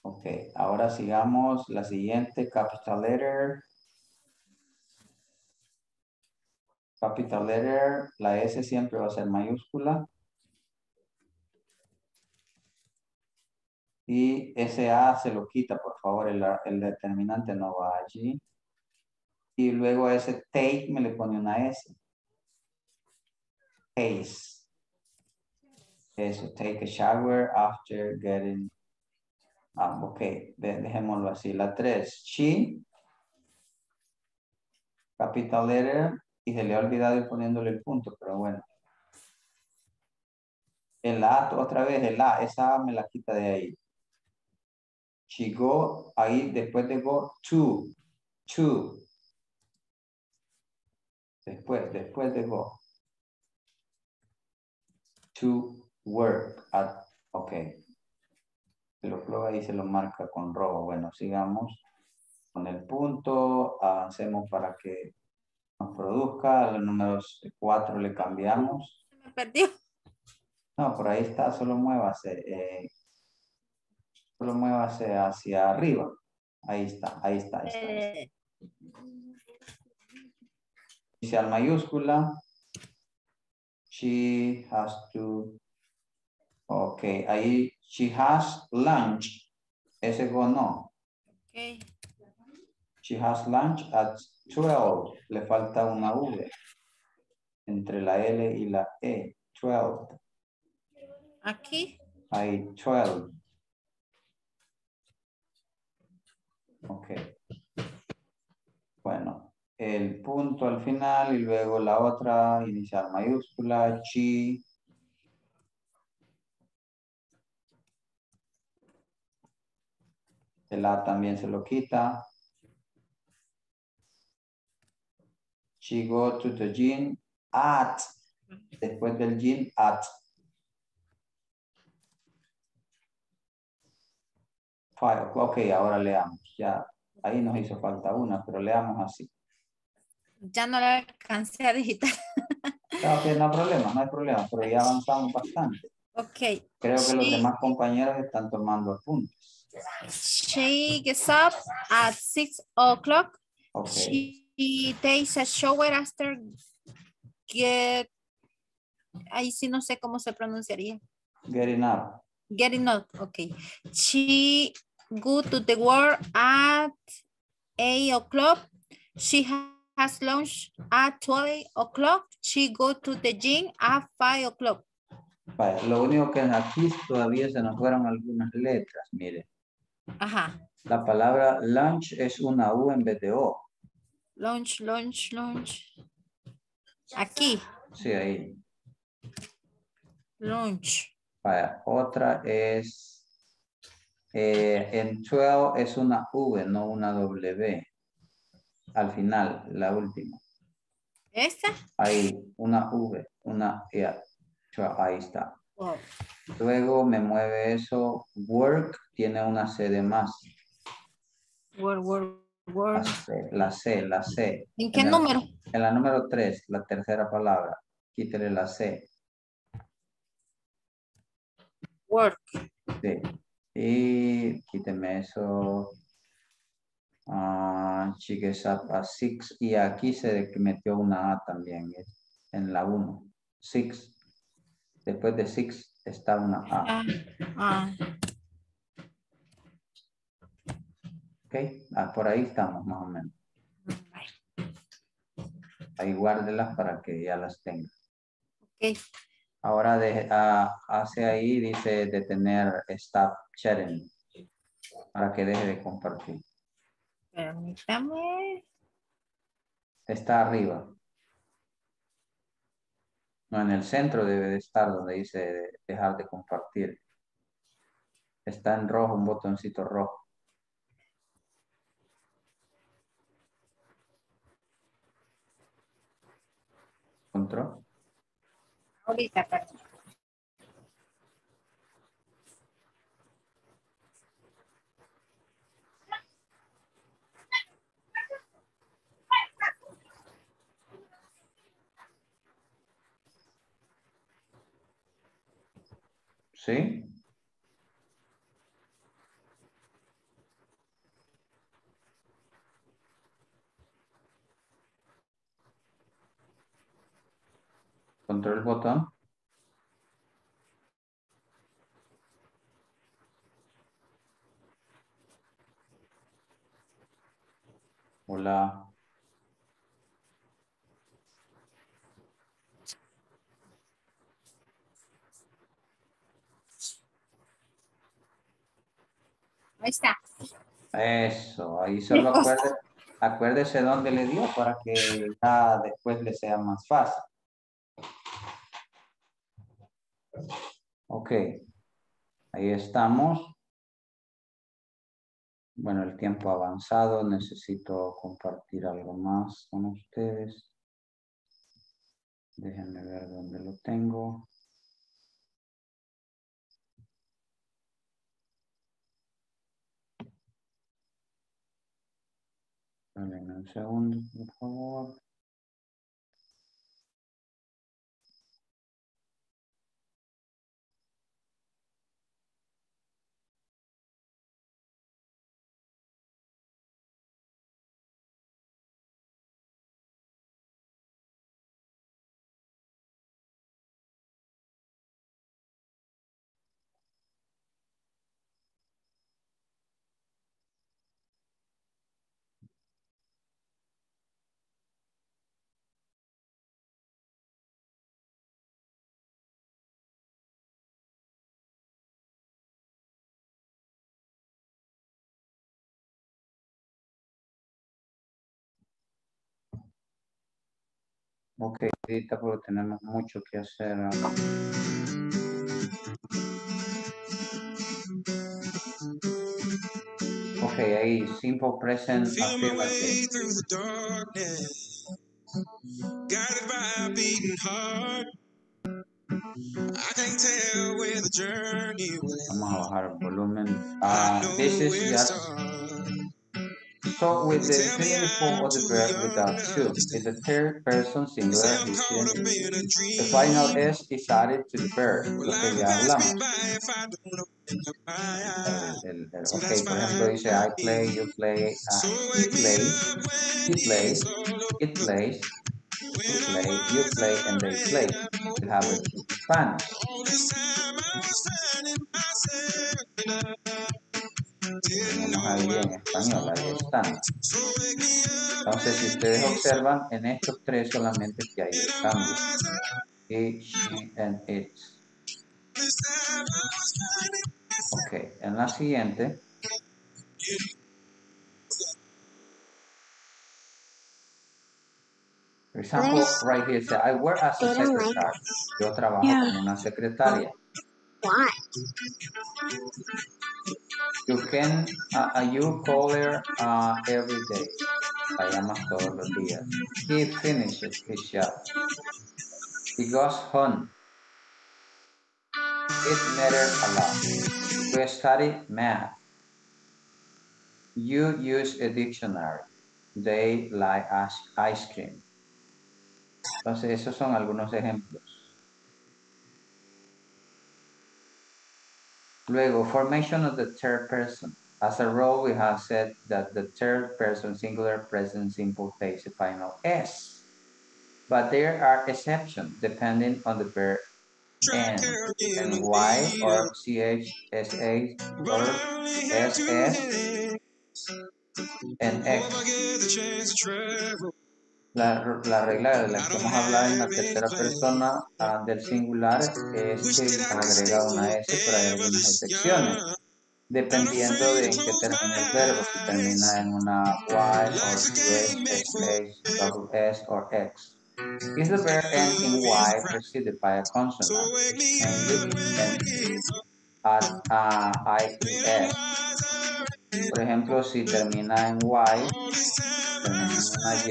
Ok, ahora sigamos. La siguiente, capital letter. Capital letter, la S siempre va a ser mayúscula. Y ese A se lo quita, por favor, el determinante no va allí. Y luego ese take me le pone una S. Taste. Eso, take a shower after getting... Ah, ok, dejémoslo así. La 3, she. Capital letter. Y se le ha olvidado ir poniéndole el punto, pero bueno. El A, otra vez, el A, esa A me la quita de ahí. She go, ahí después de go, to, to. Después de go. To work, at, ok. Se lo prueba ahí, se lo marca con rojo. Bueno, sigamos con el punto, avancemos para que nos produzca, los números 4 le cambiamos. Me perdió. No, por ahí está, solo muévase hacia arriba. Ahí está, ahí está. Ahí está. Inicial mayúscula, She has to, okay, ahí she has lunch. Ese go no. Okay. She has lunch at 12. Le falta una V entre la L y la E. 12. Aquí. Ahí, 12. Ok. Bueno, el punto al final y luego la otra, inicial mayúscula, chi. El A también se lo quita. She go to the gym at. Después del gym, at. Ok, ahora leamos. Ya, ahí nos hizo falta una, pero leamos así. Ya no la alcancé a digitar. Claro que no hay problema, no hay problema, pero ya avanzamos bastante. Ok. Creo que los demás compañeros están tomando apuntes. She gets up at 6 o'clock. Okay. She takes a shower after get... Ahí sí no sé cómo se pronunciaría. Getting up. Getting up, ok. She go to the work at 8 o'clock. She has lunch at 12 o'clock. She go to the gym at 5 o'clock. Vale, lo único que aquí todavía se nos fueron algunas letras, mire. Ajá. La palabra lunch es una U en vez de O. Lunch, lunch, lunch. Aquí. Sí, ahí. Lunch. Vaya, otra es, en 12 es una V, no una W. Al final, la última. ¿Esta? Ahí, una V, una, yeah, 12, ahí está. Wow. Luego me mueve eso, work, tiene una C de más. Work, work, work. La C, la C. ¿En qué número? En la número 3, la tercera palabra. Quítale la C. Work. Sí. Y quíteme eso. She gets up at 6. Y aquí se metió una A también. En la 1. 6. Después de 6 está una A. Ok. Por ahí estamos más o menos. Ahí guárdelas para que ya las tenga. Ok. Ahora hace ahí, dice detener, stop sharing, para que deje de compartir. Permítame. Está arriba. No, en el centro debe de estar donde dice dejar de compartir. Está en rojo, un botoncito rojo. Control. Ahorita, perdón. ¿Sí? Control el botón. Hola. Ahí está. Eso, ahí solo acuérdese dónde le dio para que ya después le sea más fácil. Ok, ahí estamos. Bueno, el tiempo ha avanzado. Necesito compartir algo más con ustedes. Déjenme ver dónde lo tengo. Dame un segundo, por favor. Ok, ahorita porque tenemos mucho que hacer. Ok, ahí, simple present affirmative. Vamos a bajar el volumen. This is just so with the feminine form of the verb without to. It's the third person singular. The final S is added to the verb. Lo que ya hablamos. Okay, por ejemplo, dice I play, you play, he plays, he plays, it plays. You play, and they play. You have it in Spanish. Tenemos ahí en español, ahí están. Entonces, si ustedes observan, en estos tres solamente que hay el cambio. It, she, and it. Ok, en la siguiente. Por ejemplo, right here, say, I work as a secretary. Yo trabajo como una secretaria. Why? You can, you call her every day. La llamas todos los días. He finishes his job. He goes home. It matters a lot. We study math. You use a dictionary. They like ice cream. Entonces, esos son algunos ejemplos. Luego, formation of the third person. As a rule, we have said that the third person singular present simple takes the final S. But there are exceptions depending on the verb and Y or CH, SA or SS and X. La regla de la que hemos hablado en la tercera persona del singular es que agrega una S, pero hay algunas excepciones, dependiendo de en qué termina el verbo, si termina en una Y, o S, S, o X. Is the verb end in Y preceded by a consonant? At, por ejemplo, si termina en Y, termina en una Y,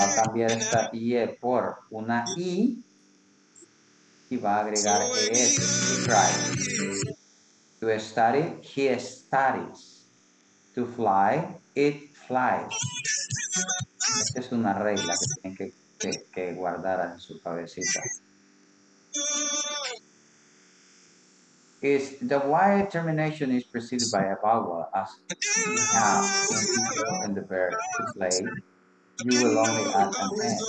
va a cambiar esta I por una I y va a agregar ES. To try. To study, he studies. To fly, it flies. Esta es una regla que tienen que guardar en su cabecita. Is the Y termination is preceded by a vowel as we have in the verb to play. You will only add an S.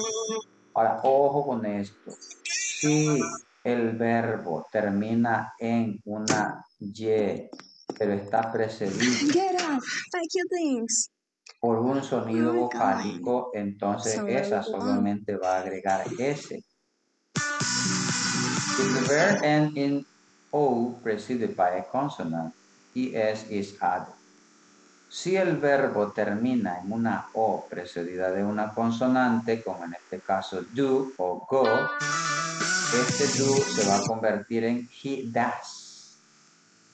Ahora, ojo con esto. Si el verbo termina en una Y, pero está precedido por un sonido vocálico, entonces esa solamente va a agregar S. If the verb ends in O preceded by a consonant, ES is added. Si el verbo termina en una O precedida de una consonante, como en este caso do o go, este do se va a convertir en he does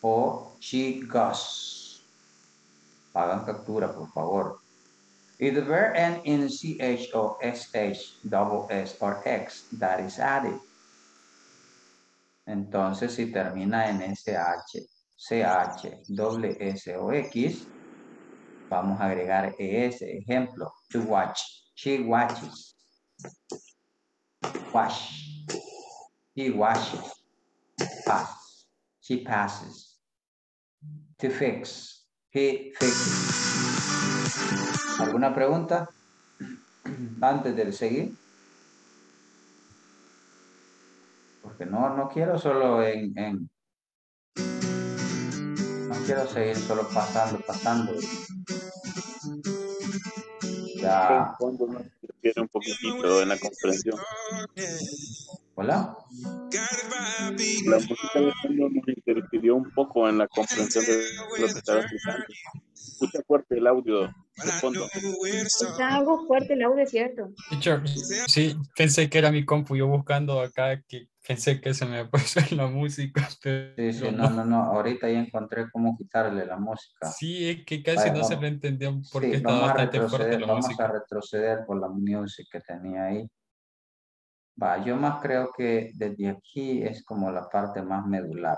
o she goes. Hagan captura, por favor. If the verb ends in CH or SH, double S or X, that is added. Entonces, si termina en SH, CH, doble S o X, vamos a agregar ES. Ejemplo, to watch. She watches. Wash. He washes. Pass. She passes. To fix. He fixes. ¿Alguna pregunta antes de seguir? Porque no quiero solo no quiero seguir solo pasando. Ya. Tiene un poquitito en la comprensión. Hola. La música de fondo nos interfirió un poco en la comprensión de lo que estaba escuchando. Escucha fuerte el audio, Está algo fuerte el audio, ¿cierto? Sí, pensé que era mi compu. Yo buscando acá, que pensé que se me puso en la música. Sí, sí, no. Ahorita ya encontré cómo quitarle la música. Sí, es que casi no se le entendía porque estaba bastante fuerte la música. Vamos a retroceder por la music que tenía ahí. Va, yo más creo que desde aquí es como la parte más medular.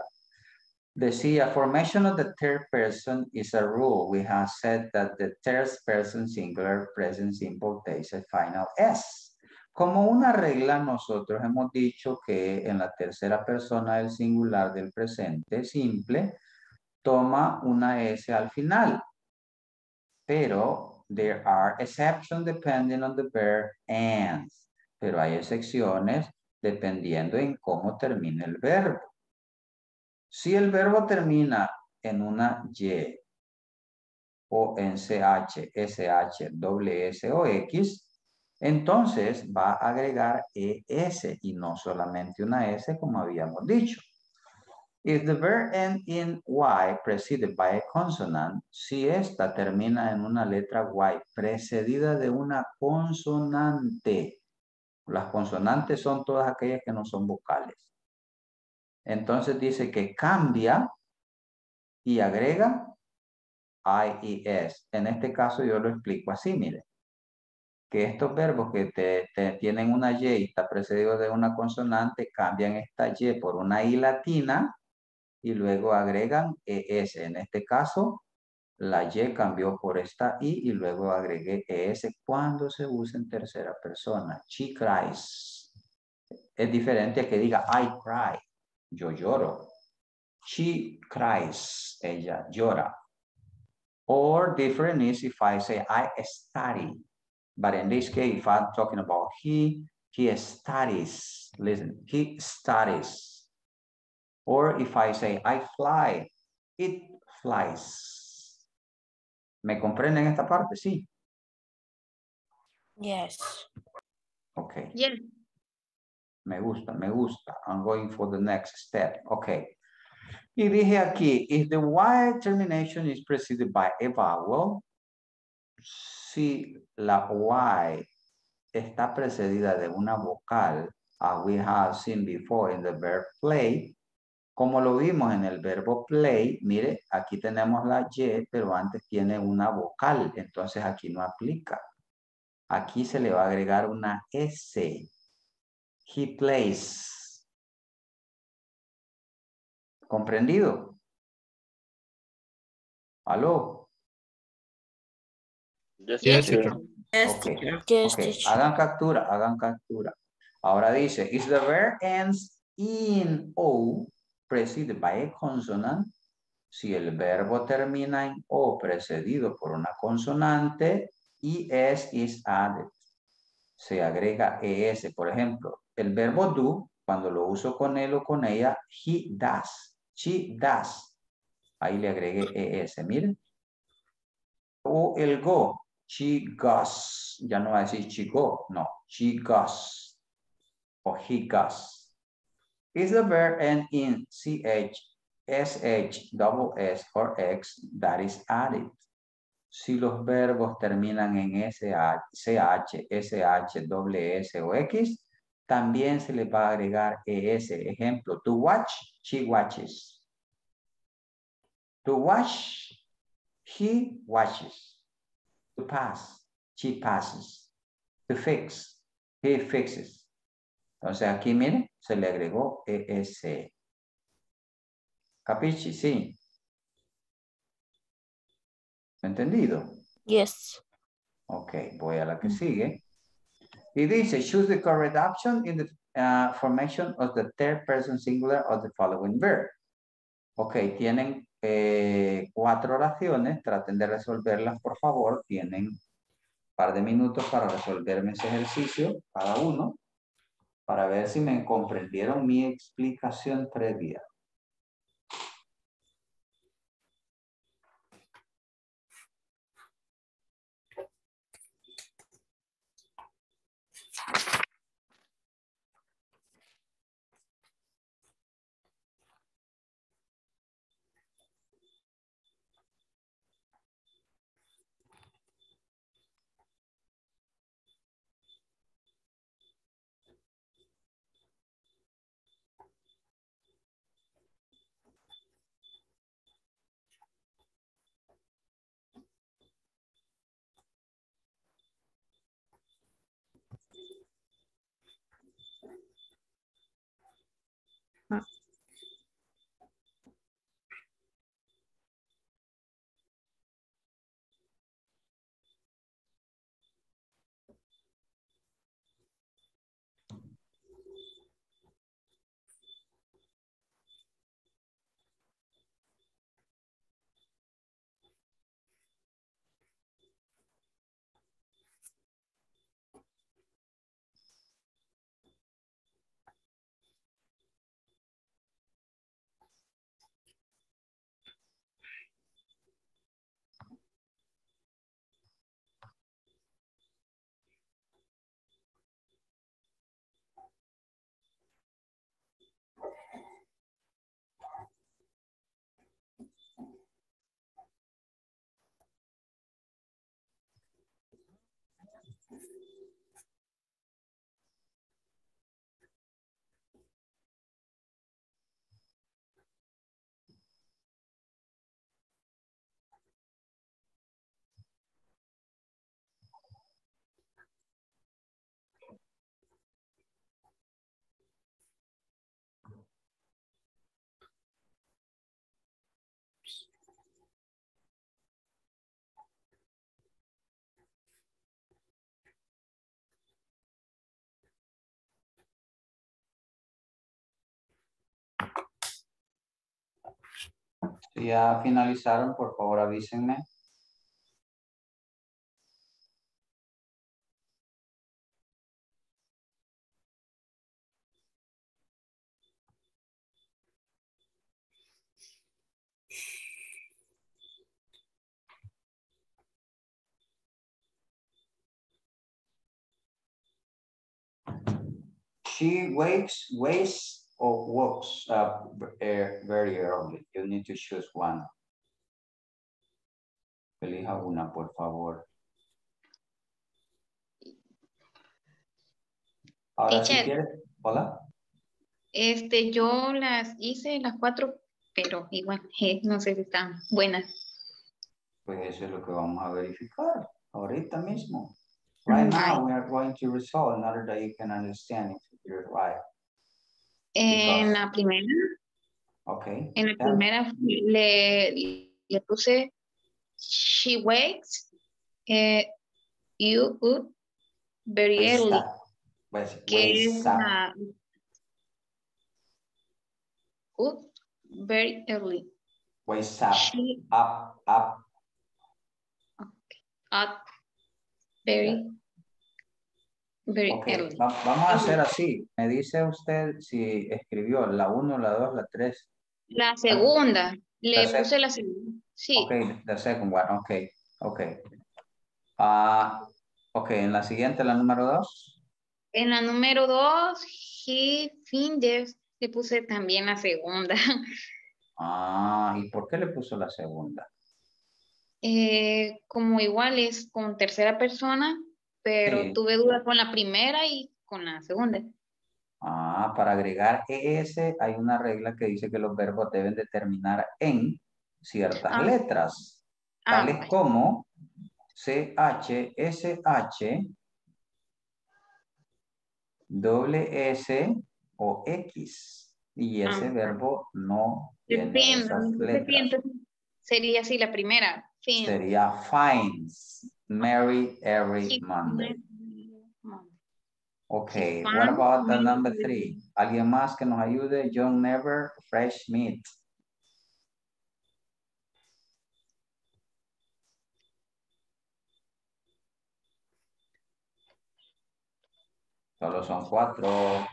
Decía, formation of the third person is a rule. We have said that the third person singular present simple takes a final S. Como una regla, nosotros hemos dicho que en la tercera persona del singular del presente simple toma una S al final. Pero there are exceptions depending on the verb and. Pero hay excepciones dependiendo en cómo termina el verbo. Si el verbo termina en una Y o en CH, SH, SS o X, entonces va a agregar ES y no solamente una S como habíamos dicho. If the verb end in Y preceded by a consonant, si esta termina en una letra Y precedida de una consonante, las consonantes son todas aquellas que no son vocales. Entonces dice que cambia y agrega IES. En este caso yo lo explico así, mire. Que estos verbos que tienen una Y y está precedido de una consonante, cambian esta Y por una I latina y luego agregan ES. En este caso, la Y cambió por esta I y luego agregué ES cuando se usa en tercera persona. She cries. Es diferente a que diga I cry. Yo lloro. She cries. Ella llora. Or different is if I say I study. But in this case, if I'm talking about he studies. Listen, he studies. Or if I say I fly, it flies. ¿Me comprenden esta parte? Sí. Yes. Okay. Yes. Yeah. Me gusta, me gusta. I'm going for the next step. Okay. Y dije aquí, if the Y termination is preceded by a vowel, si la Y está precedida de una vocal, as we have seen before in the verb play, como lo vimos en el verbo play, mire, aquí tenemos la Y, pero antes tiene una vocal, entonces aquí no aplica. Aquí se le va a agregar una S. He plays. ¿Comprendido? ¿Aló? Yes, okay. Hagan captura. Ahora dice, if the verb ends in O, preceded by a consonant, si el verbo termina en O, precedido por una consonante, ES is added. Se agrega ES, por ejemplo. El verbo do, cuando lo uso con él o con ella, he does, she does. Ahí le agregué ES, miren. O el go, she goes. Ya no va a decir she go, no. She goes o he goes. Is the verb end in CH, SH, double S or X that is added? Si los verbos terminan en SH, SH, doble S o X, también se les va a agregar ES. Ejemplo, to watch, she watches. To watch, he watches. To pass, she passes. To fix, he fixes. Entonces aquí, miren, se le agregó ES. ¿Capisci? Sí. ¿Entendido? Yes. Ok, voy a la que sigue. Y dice, choose the correct option in the formation of the third person singular of the following verb. Ok, tienen cuatro oraciones. Traten de resolverlas, por favor. Tienen un par de minutos para resolverme ese ejercicio, cada uno, para ver si me comprendieron mi explicación previa. Si ya finalizaron, por favor avísenme. She wakes or walks up very early. You need to choose one. Elija una, por favor. Ahora, si quieres, hola. Yo las hice las cuatro, pero igual no sé si están buenas. Pues eso es lo que vamos a verificar ahorita mismo. Right now, we are going to resolve in order that you can understand if you're right. En la primera, okay. En la primera le puse she wakes you up very early. Pues, que es la up very early. Wakes up. She, up. Okay. Up. Very okay. Early. Vamos a hacer así. Me dice usted si escribió la 1, la 2, la 3. La segunda. Le puse la segunda. Sí. Ok, la segunda. Ok, ok. Ok, en la siguiente, la número 2. En la número 2, he fingers. Le puse también la segunda. ¿Y por qué le puso la segunda? Como igual es con tercera persona, pero sí. Tuve dudas con la primera y con la segunda. Para agregar ES hay una regla que dice que los verbos deben de terminar en ciertas letras, tales como CH, SH, doble S o X. Y ese verbo no tiene esas letras. Sería así la primera. Fin. Sería finds Mary every Monday. Okay, what about the number 3? ¿Alguien más que nos ayude? John Never, fresh meat. Solo son 4.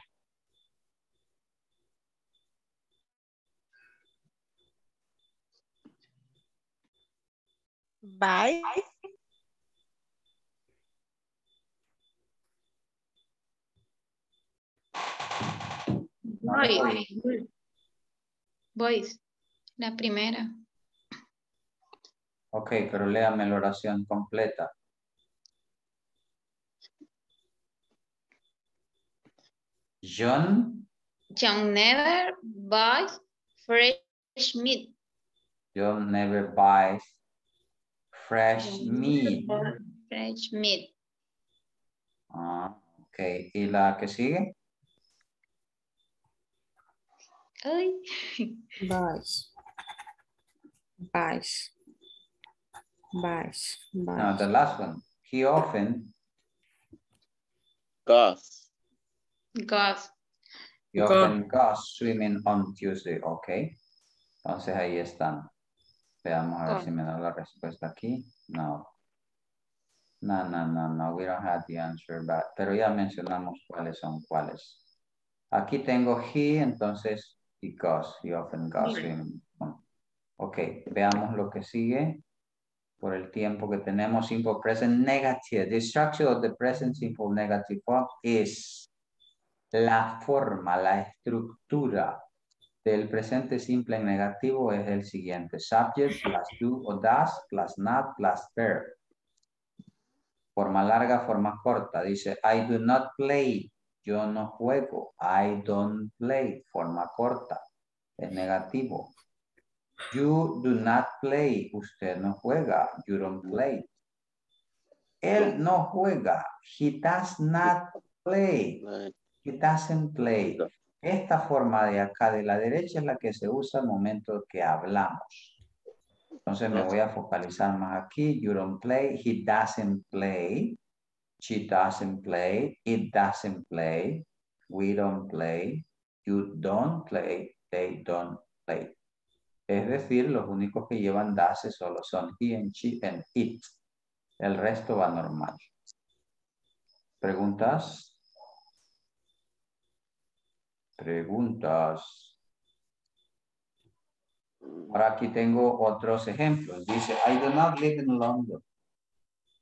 Bye. Boys. La primera. Ok, pero léame la oración completa. John never buys fresh meat. John never buys fresh meat. Fresh meat. Ok. ¿Y la que sigue? Buys. No, the last one. He often. Goes. He often goes swimming on Tuesday. Ok. Entonces ahí están. Veamos a ver si me da la respuesta aquí. No. We don't have the answer. But, pero ya mencionamos cuáles son cuáles. Aquí tengo he, entonces he goes. He often goes. Ok, veamos lo que sigue. Por el tiempo que tenemos, simple present negative. The structure of the present simple negative form is la forma, la estructura del presente simple en negativo es el siguiente. Subject, plus do o does, plus not, plus verb. Forma larga, forma corta. Dice, I do not play. Yo no juego. I don't play. Forma corta. Es negativo. You do not play. Usted no juega. You don't play. Él no juega. He does not play. He doesn't play. Esta forma de acá de la derecha es la que se usa al momento que hablamos. Entonces me voy a focalizar más aquí. You don't play. He doesn't play. She doesn't play. It doesn't play. We don't play. You don't play. They don't play. Es decir, los únicos que llevan DASE solo son he and she and it. El resto va normal. ¿Preguntas? Preguntas. Ahora aquí tengo otros ejemplos. Dice, I do not live in London.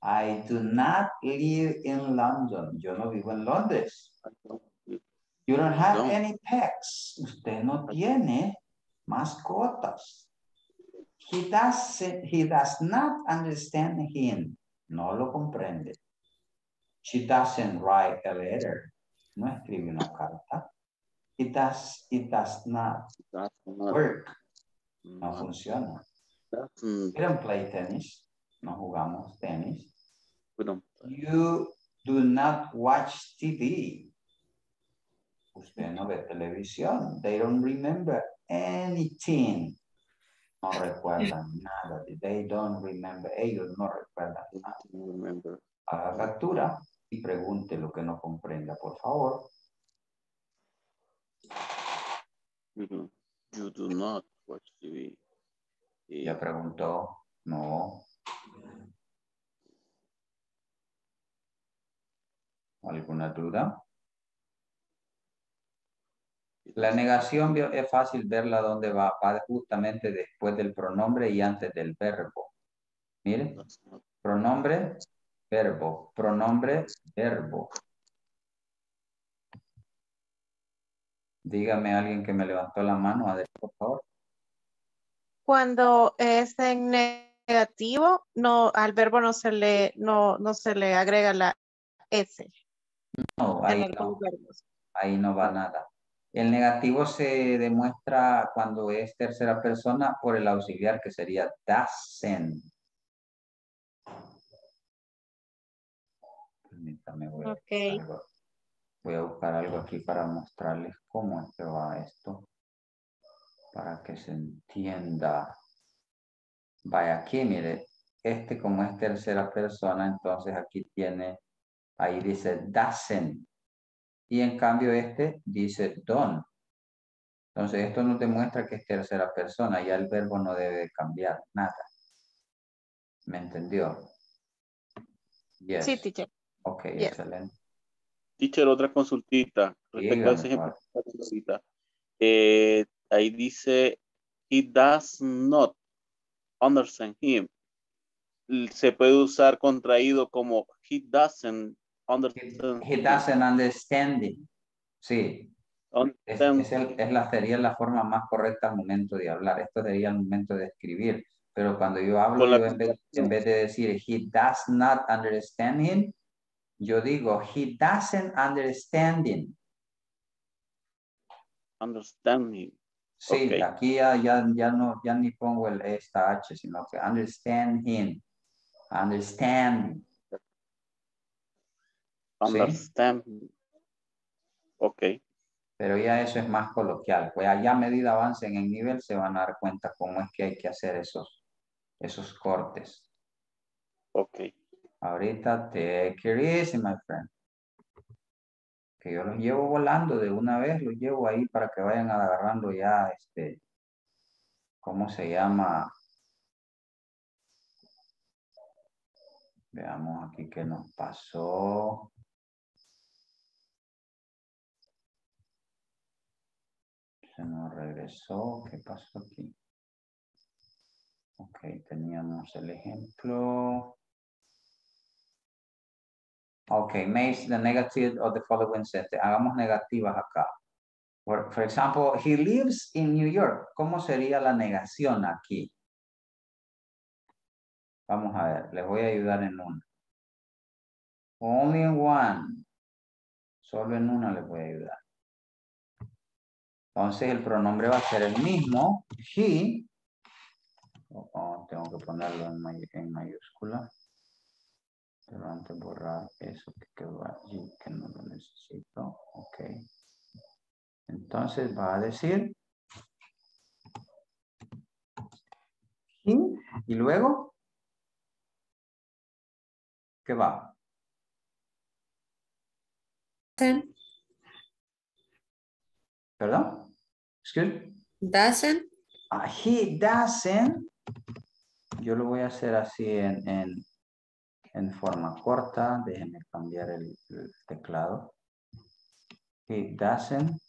I do not live in London. Yo no vivo en Londres. You don't have any pets. Usted no tiene mascotas. He does not understand him. No lo comprende. She doesn't write a letter. No escribe una carta. It does not work. No funciona. We don't play tennis. No jugamos tenis. You do not watch TV. Usted no ve televisión. They don't remember anything. No recuerdan nada. They don't remember. Ellos no recuerdan nada. Haga captura y pregunte lo que no comprenda, por favor. You do not watch TV. Ya preguntó. No. ¿Alguna duda? La negación es fácil verla donde va. Va justamente después del pronombre y antes del verbo. Miren. Pronombre, verbo. Pronombre, verbo. Dígame alguien que me levantó la mano. Adel, por favor. Cuando es en negativo, no, al verbo no se le agrega la S. No, ahí no va nada. El negativo se demuestra cuando es tercera persona por el auxiliar que sería doesn't. Permítame, voy a buscar algo aquí para mostrarles cómo es que va esto. Para que se entienda. Vaya, aquí, mire. Este como es tercera persona, entonces aquí tiene... Ahí dice doesn't. Y en cambio este dice don't. Entonces esto nos demuestra que es tercera persona. Ya el verbo no debe cambiar nada. ¿Me entendió? Yes. Sí, teacher. Ok, yes. Excelente. Teacher, otra consultita. Respecto a ese ejemplo. Ahí dice, he does not understand him. Se puede usar contraído como he doesn't understand. He doesn't understand it. Sí. Sería la forma más correcta al momento de hablar. Esto sería el momento de escribir. Pero cuando yo hablo, en vez de decir he does not understand him, yo digo he doesn't understand him. Understanding. Sí, okay. Aquí ya ni pongo esta H, sino que understand him. Understand. Understand. ¿Sí? Ok. Pero ya eso es más coloquial. Pues allá a medida avancen en nivel se van a dar cuenta cómo es que hay que hacer esos cortes. Ok. Ahorita take it easy, my friend. Que yo los llevo volando de una vez, los llevo ahí para que vayan agarrando ya, ¿cómo se llama? Veamos aquí qué nos pasó. Se nos regresó, ¿qué pasó aquí? Ok, teníamos el ejemplo. Okay, make the negative of the following sentence. Hagamos negativas acá. For example, he lives in New York. ¿Cómo sería la negación aquí? Vamos a ver, les voy a ayudar en una. Only in one. Solo en una les voy a ayudar. Entonces el pronombre va a ser el mismo. He. Tengo que ponerlo en mayúscula. Pero antes borrar eso que quedó allí, que no lo necesito. Ok. Entonces va a decir. Y luego. ¿Qué va? Doesn't. ¿Perdón? Excuse. Doesn't. he doesn't, yo lo voy a hacer así en forma corta, déjenme cambiar el teclado. He doesn't.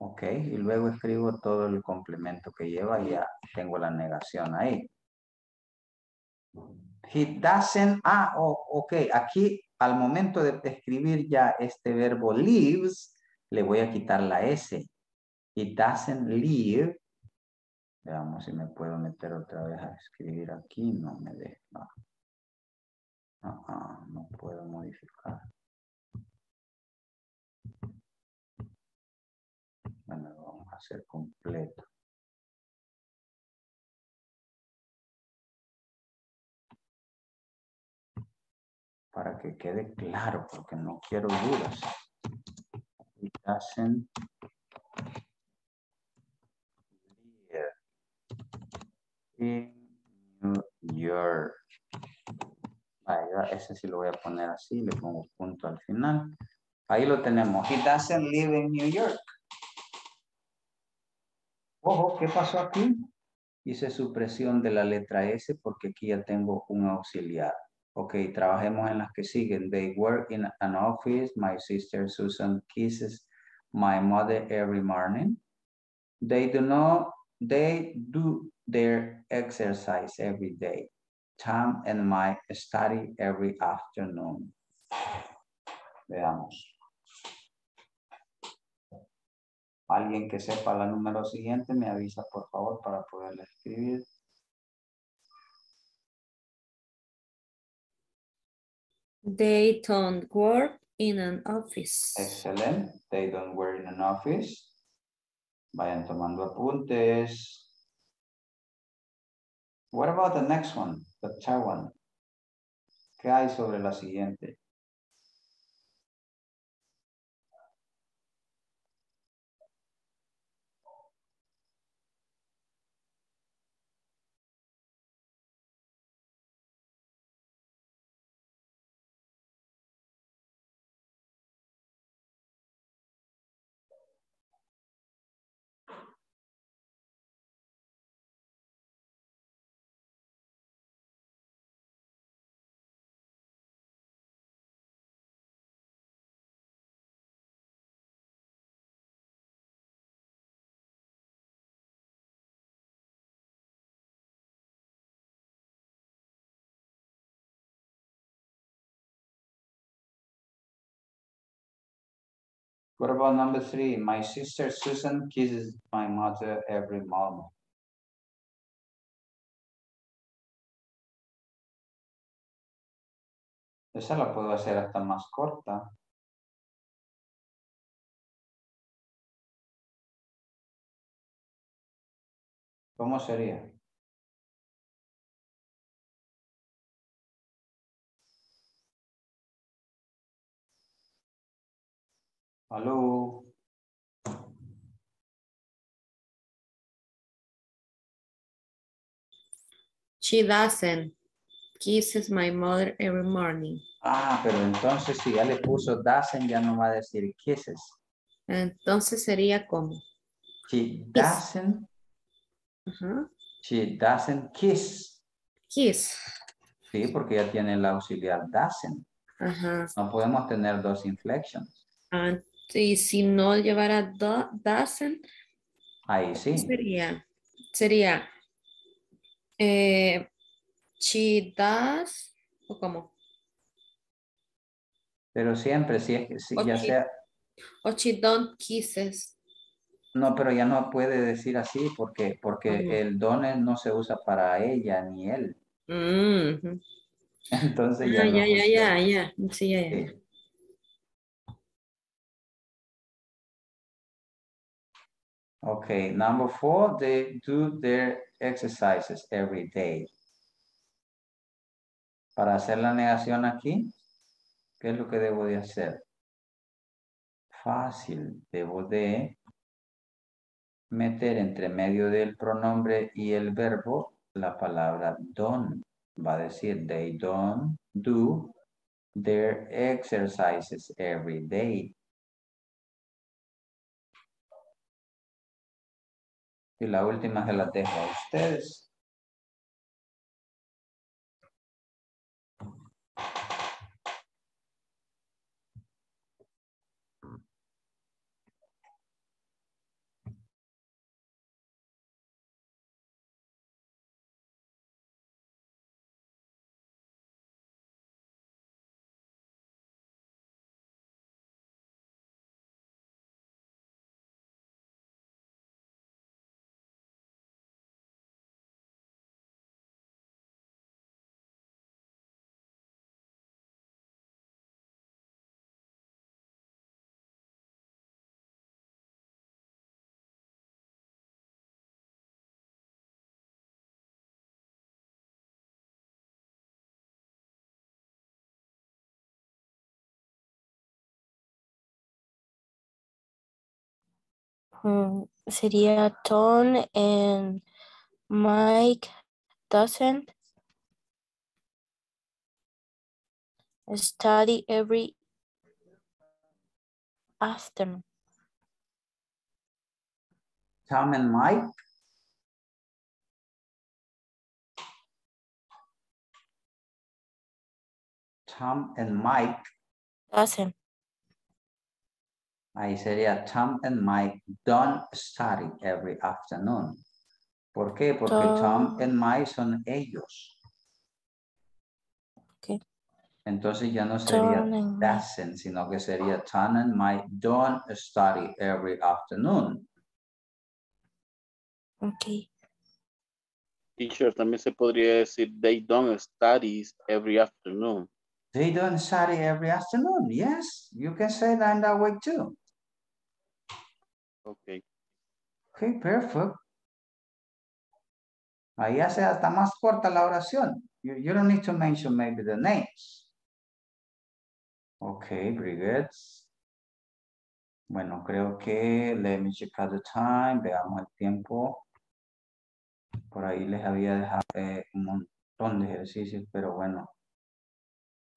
Ok, y luego escribo todo el complemento que lleva y ya tengo la negación ahí. He doesn't, ok, aquí al momento de escribir ya este verbo lives, le voy a quitar la S. He doesn't live. Veamos si me puedo meter otra vez a escribir aquí, no me deja. No puedo modificar. Bueno, lo vamos a hacer completo. Para que quede claro, porque no quiero dudas. It doesn't live in New York. Ese sí lo voy a poner así, le pongo punto al final. Ahí lo tenemos. It doesn't live in New York. Ojo, ¿qué pasó aquí? Hice supresión de la letra S porque aquí ya tengo un auxiliar. Ok, trabajemos en las que siguen. They work in an office. My sister Susan kisses my mother every morning. They do their exercise every day. Tom and Mike study every afternoon. Veamos. Alguien que sepa la número siguiente me avisa, por favor, para poderla escribir. They don't work in an office. Excelente. They don't work in an office. Vayan tomando apuntes. What about the next one? The third one. ¿Qué hay sobre la siguiente? What about number 3? My sister Susan kisses my mother every morning. Esa la puedo hacer hasta más corta. ¿Cómo sería? Hello. She doesn't kisses my mother every morning. Pero entonces si ya le puso doesn't, ya no va a decir kisses. Entonces sería como. She doesn't. She doesn't kiss. Kiss. Sí, porque ya tiene el auxiliar doesn't. No podemos tener dos inflections. Y si no llevara doesn't, ahí sí. Sería she does, o cómo. Pero siempre, si es que si ya sea. O she don't kisses. No, pero ya no puede decir así porque el don't no se usa para ella ni él. Entonces ya. No. Sí, ya. Sí. Okay, number 4, they do their exercises every day. Para hacer la negación aquí, ¿qué es lo que debo de hacer? Fácil, debo de meter entre medio del pronombre y el verbo la palabra don't. Va a decir, they don't do their exercises every day. Y la última se la dejo a ustedes. Sería Tom and Mike doesn't study every afternoon. Tom and Mike? Tom and Mike? Doesn't. Ahí sería Tom and Mike don't study every afternoon. ¿Por qué? Porque Tom and Mike son ellos. Okay. Entonces ya no sería doesn't, sino que sería Tom and Mike don't study every afternoon. Ok. Teacher, también se podría decir they don't study every afternoon. They don't study every afternoon. Yes, you can say that in that way too. Okay. Okay, perfect. Ahí hace hasta más corta la oración. You don't need to mention maybe the names. Okay, very good. Bueno, creo que, let me check out the time. Veamos el tiempo. Por ahí les había dejado un montón de ejercicios, pero bueno.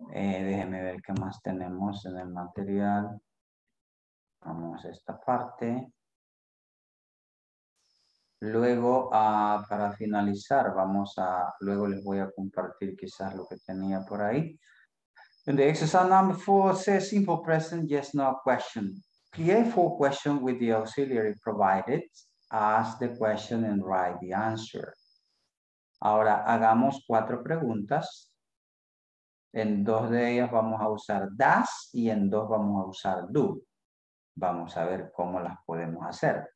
Déjenme ver qué más tenemos en el material. Vamos a esta parte. Luego, para finalizar, luego les voy a compartir quizás lo que tenía por ahí. And the exercise number 4 says simple present yes no question. Create 4 questions with the auxiliary provided. Ask the question and write the answer. Ahora hagamos 4 preguntas. En 2 de ellas vamos a usar does y en 2 vamos a usar do. Vamos a ver cómo las podemos hacer.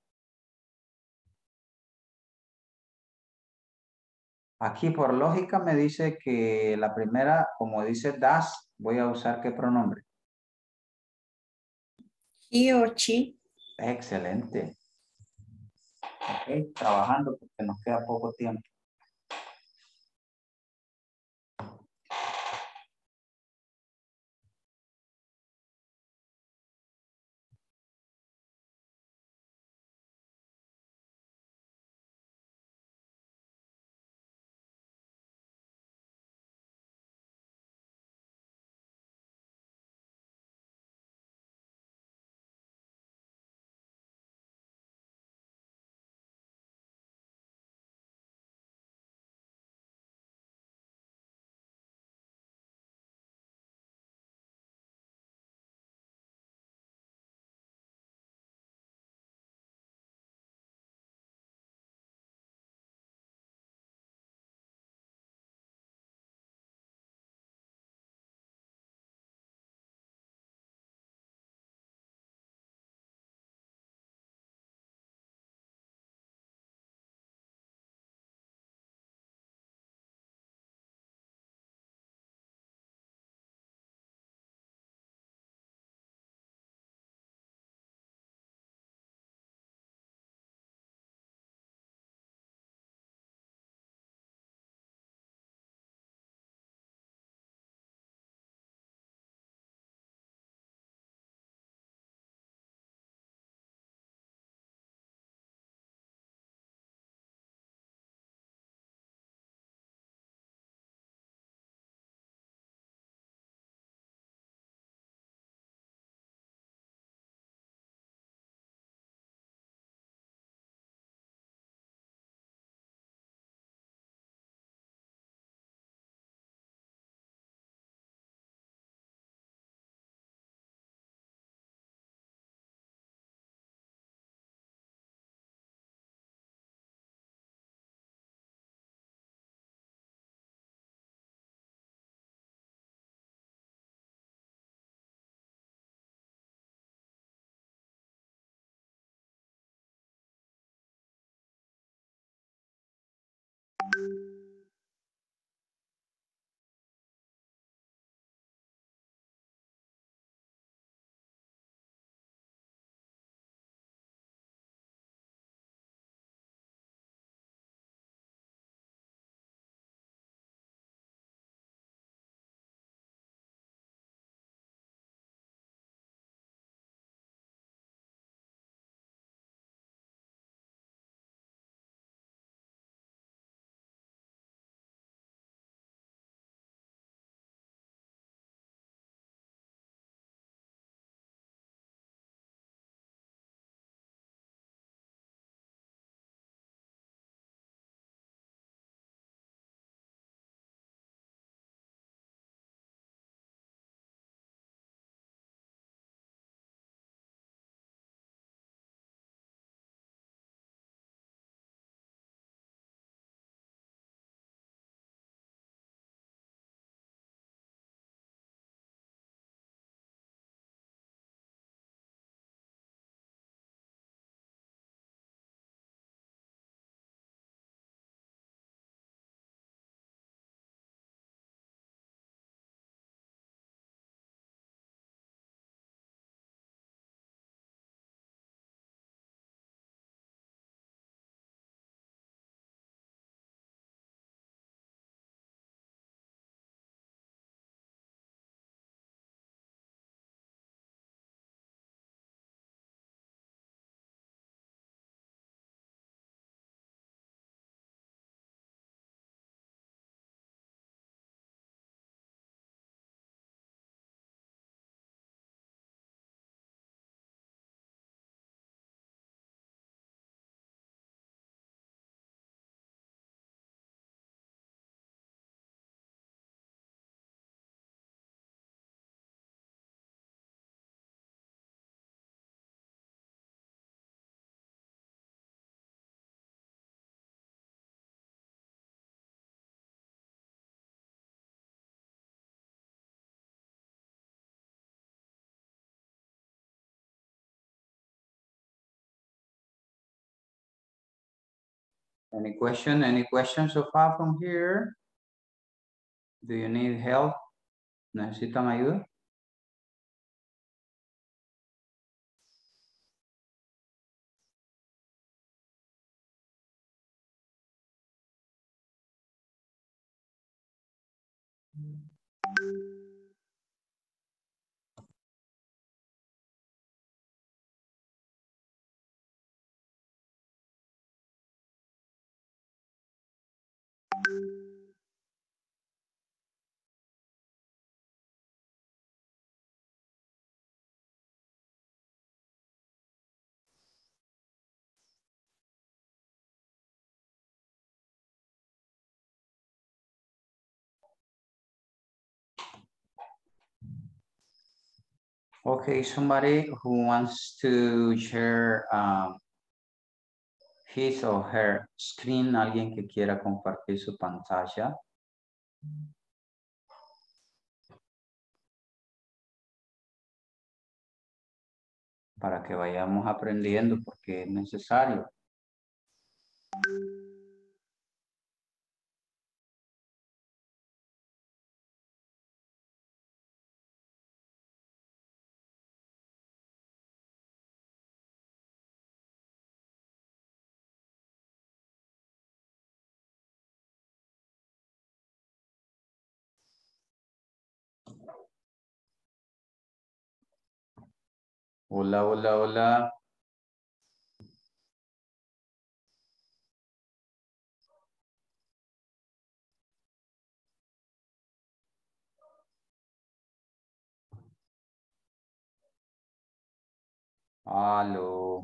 Aquí por lógica me dice que la primera, como dice does, voy a usar ¿qué pronombre? He or she. Excelente. Ok, trabajando porque nos queda poco tiempo. Any question? Any questions so far from here? Do you need help? ¿Necesitan ayuda? Okay, somebody who wants to share his or her screen, alguien que quiera compartir su pantalla. Para que vayamos aprendiendo porque es necesario. Hola, hola, hola. Aló.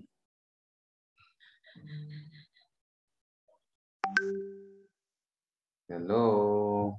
Hello.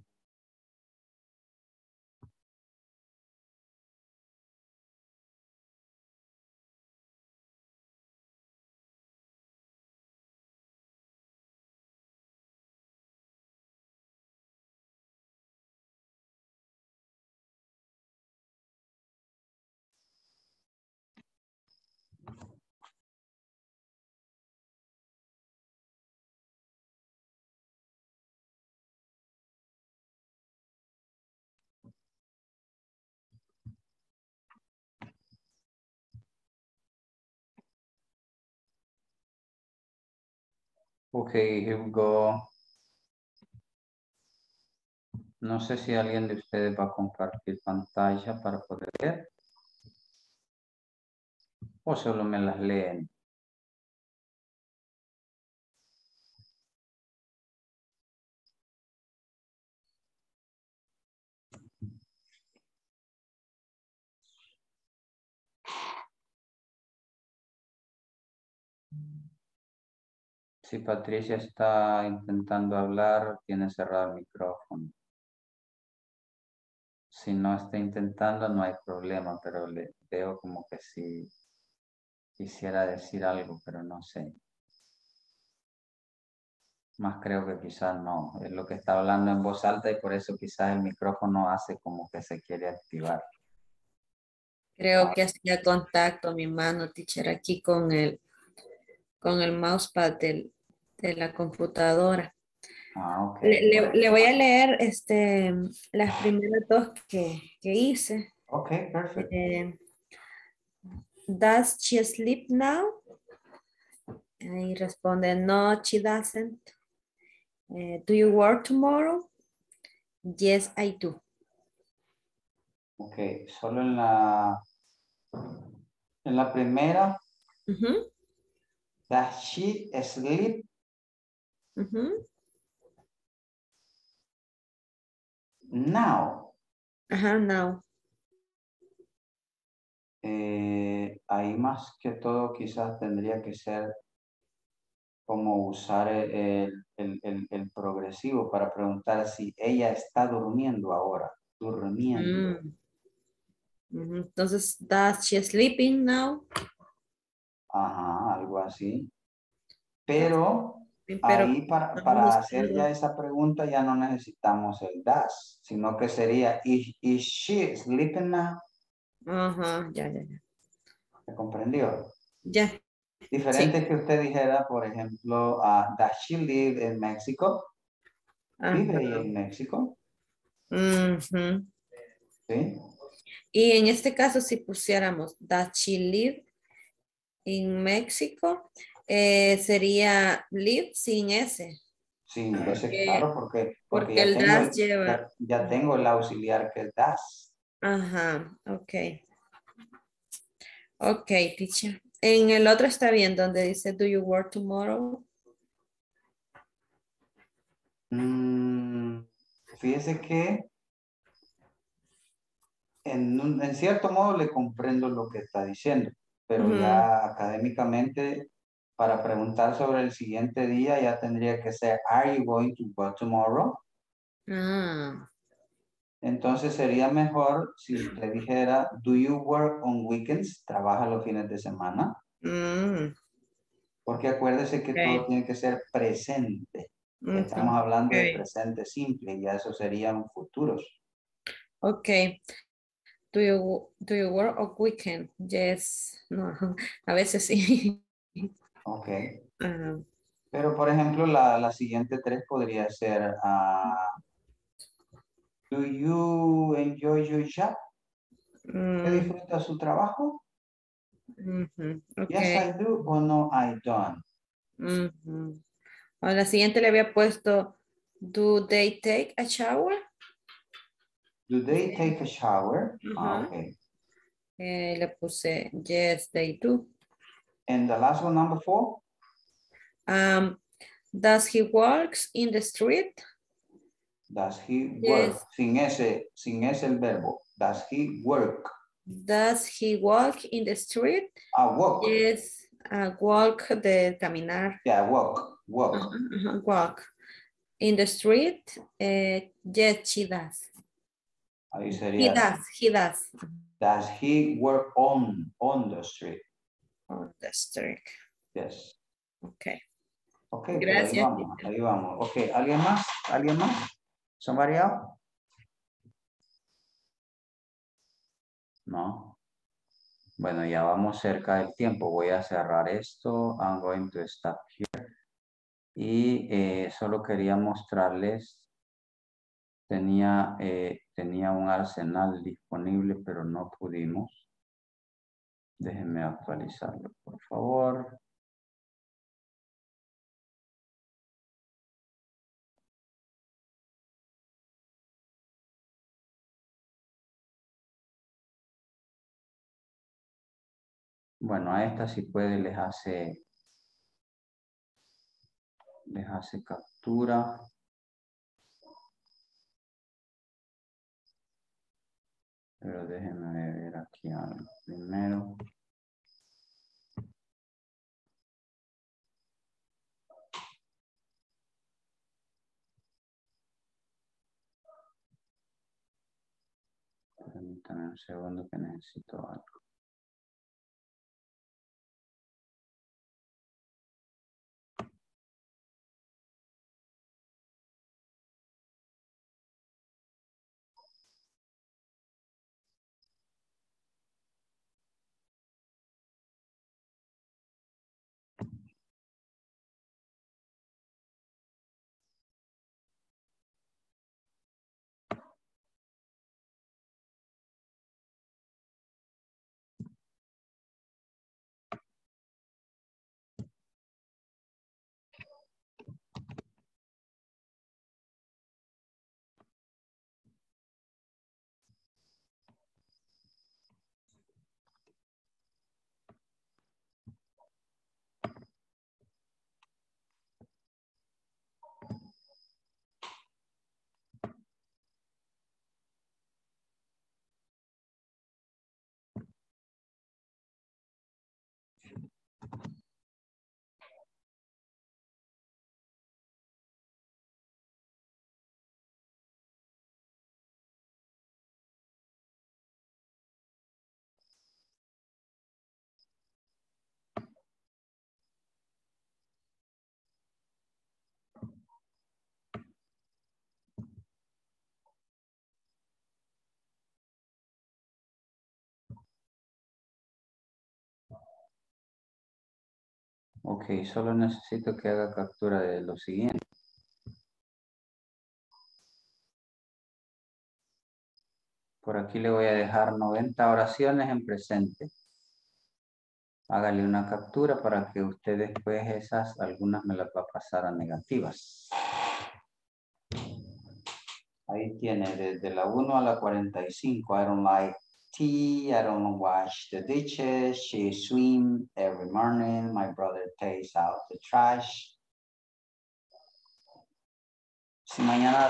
Okay, here we go. No sé si alguien de ustedes va a compartir pantalla para poder ver. O solo me las leen. Si Patricia está intentando hablar, tiene cerrado el micrófono. Si no está intentando, no hay problema, pero le veo como que si quisiera decir algo, pero no sé. Más creo que quizás no. Es lo que está hablando en voz alta y por eso quizás el micrófono hace como que se quiere activar. Creo que hacía contacto mi mano, teacher, aquí con el mousepad de la computadora. Ah, okay. Le voy a leer las primeras dos que hice. Ok, perfecto. Does she sleep now? Y responde, no, she doesn't. Do you work tomorrow? Yes, I do. Ok, solo en la primera. Uh-huh. Does she sleep? Uh-huh. Now. Ajá, now. Ahí más que todo quizás tendría que ser como usar el progresivo para preguntar si ella está durmiendo ahora. Durmiendo. Mm. Uh-huh. Entonces, does she sleeping now? Ajá, algo así. Pero ahí para hacer ya esa pregunta ya no necesitamos el does, sino que sería is she sleeping now? Ajá, ya. ¿Me comprendió? Ya. Diferente sí. Que usted dijera, por ejemplo, does she live in Mexico? ¿Vive en México? Sí. Y en este caso, si pusiéramos does she live in Mexico, sería live sin S. Sí, entonces claro, porque ya el das lleva. Ya tengo el auxiliar que es das. Ajá, ok. Ok, teacher. En el otro está bien, donde dice, do you work tomorrow? Fíjese que en cierto modo le comprendo lo que está diciendo, pero ya académicamente para preguntar sobre el siguiente día ya tendría que ser, are you going to work tomorrow? Entonces sería mejor si le dijera, do you work on weekends? ¿Trabaja los fines de semana? Porque acuérdese que todo tiene que ser presente. Estamos hablando de presente simple, ya eso serían futuros. Ok. Do you work on weekend? Yes. No, a veces sí. Ok. Pero por ejemplo, la siguiente tres podría ser... do you enjoy your job? ¿Usted disfruta su trabajo? Yes, I do. O no, I don't. A la siguiente le había puesto, do they take a shower? Do they take a shower? Okay. Le puse, yes, they do. And the last one, number four? Does he work in the street? Does he work? Yes. Sin ese el verbo. Does he work? Does he walk in the street? A walk. Yes, a walk de caminar. Yeah, walk. Walk. In the street, yes, she does. Ahí sería. He does. Does he work on the street? On the street. Yes. Okay. Okay, gracias. Ahí vamos. Okay, ¿Alguien más? Somebody else? No. Bueno, ya vamos cerca del tiempo. Voy a cerrar esto. I'm going to stop here. Y solo quería mostrarles. Tenía un arsenal disponible, pero no pudimos. Déjenme actualizarlo, por favor. Bueno, a esta si puede les hace captura. Pero déjenme ver aquí algo primero. Permítanme un segundo que necesito algo. Ok, solo necesito que haga captura de lo siguiente. Por aquí le voy a dejar 90 oraciones en presente. Hágale una captura para que usted después esas, algunas me las va a pasar a negativas. Ahí tiene, desde la 1 a la 45. I don't like tea, I don't wash the dishes, she swims every morning, my brother takes out the trash. Si mañana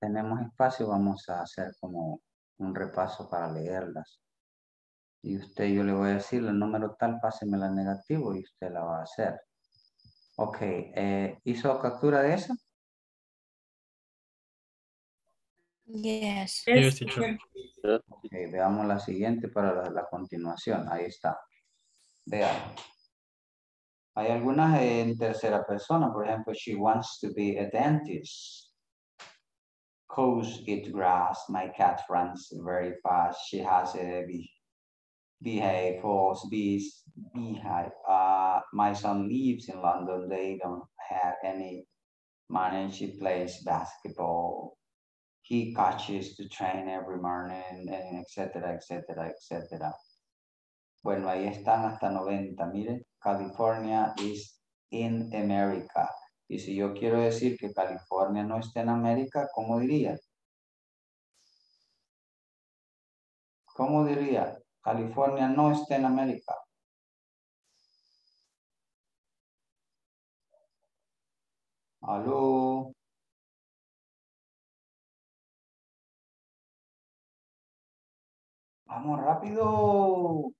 tenemos espacio, vamos a hacer como un repaso para leerlas. Y usted, yo le voy a decir, el número tal, pásemela en negativo y usted la va a hacer. Ok, ¿hizo captura de eso? Yes. Ok, veamos la siguiente para la continuación. Ahí está. Veamos. Hay algunas en tercera persona. Por ejemplo, she wants to be a dentist. Cows eat grass. My cat runs very fast. She has a beehive for bees. My son lives in London. They don't have any money. She plays basketball. He catches the train every morning, etcétera, etcétera, etcétera. Bueno, ahí están hasta 90. Miren, California is in America. Y si yo quiero decir que California no está en América, ¿cómo diría? ¿Cómo diría? California no está en América. Aló. Vamos rápido.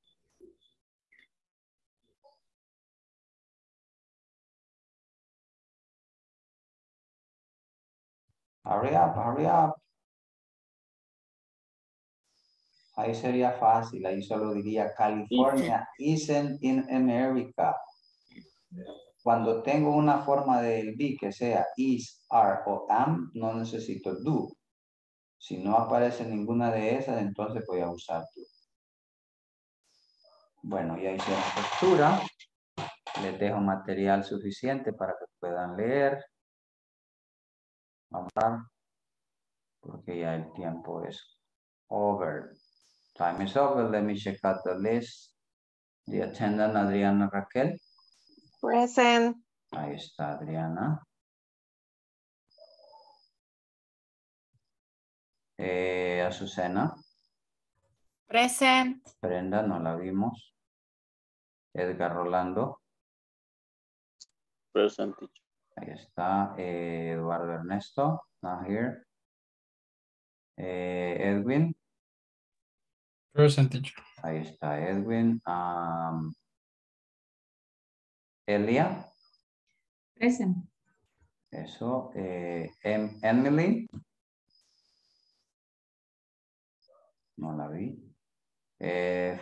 Hurry up, hurry up. Ahí sería fácil. Ahí solo diría California isn't in America. Cuando tengo una forma del be que sea is, are o am, no necesito do. Si no aparece ninguna de esas, entonces voy a usar tú. Bueno, ya hice la captura. Les dejo material suficiente para que puedan leer, hablar, porque ya el tiempo es over. Time is over. Let me check out the list. The attendant, Adriana Raquel. Present. Ahí está Adriana. Azucena. Present. Brenda, no la vimos. Edgar Rolando. Present. Ahí está. Eduardo Ernesto. Nahir. Edwin. Present. Ahí está Edwin. Elia. Present. Eso. Emily. No la vi.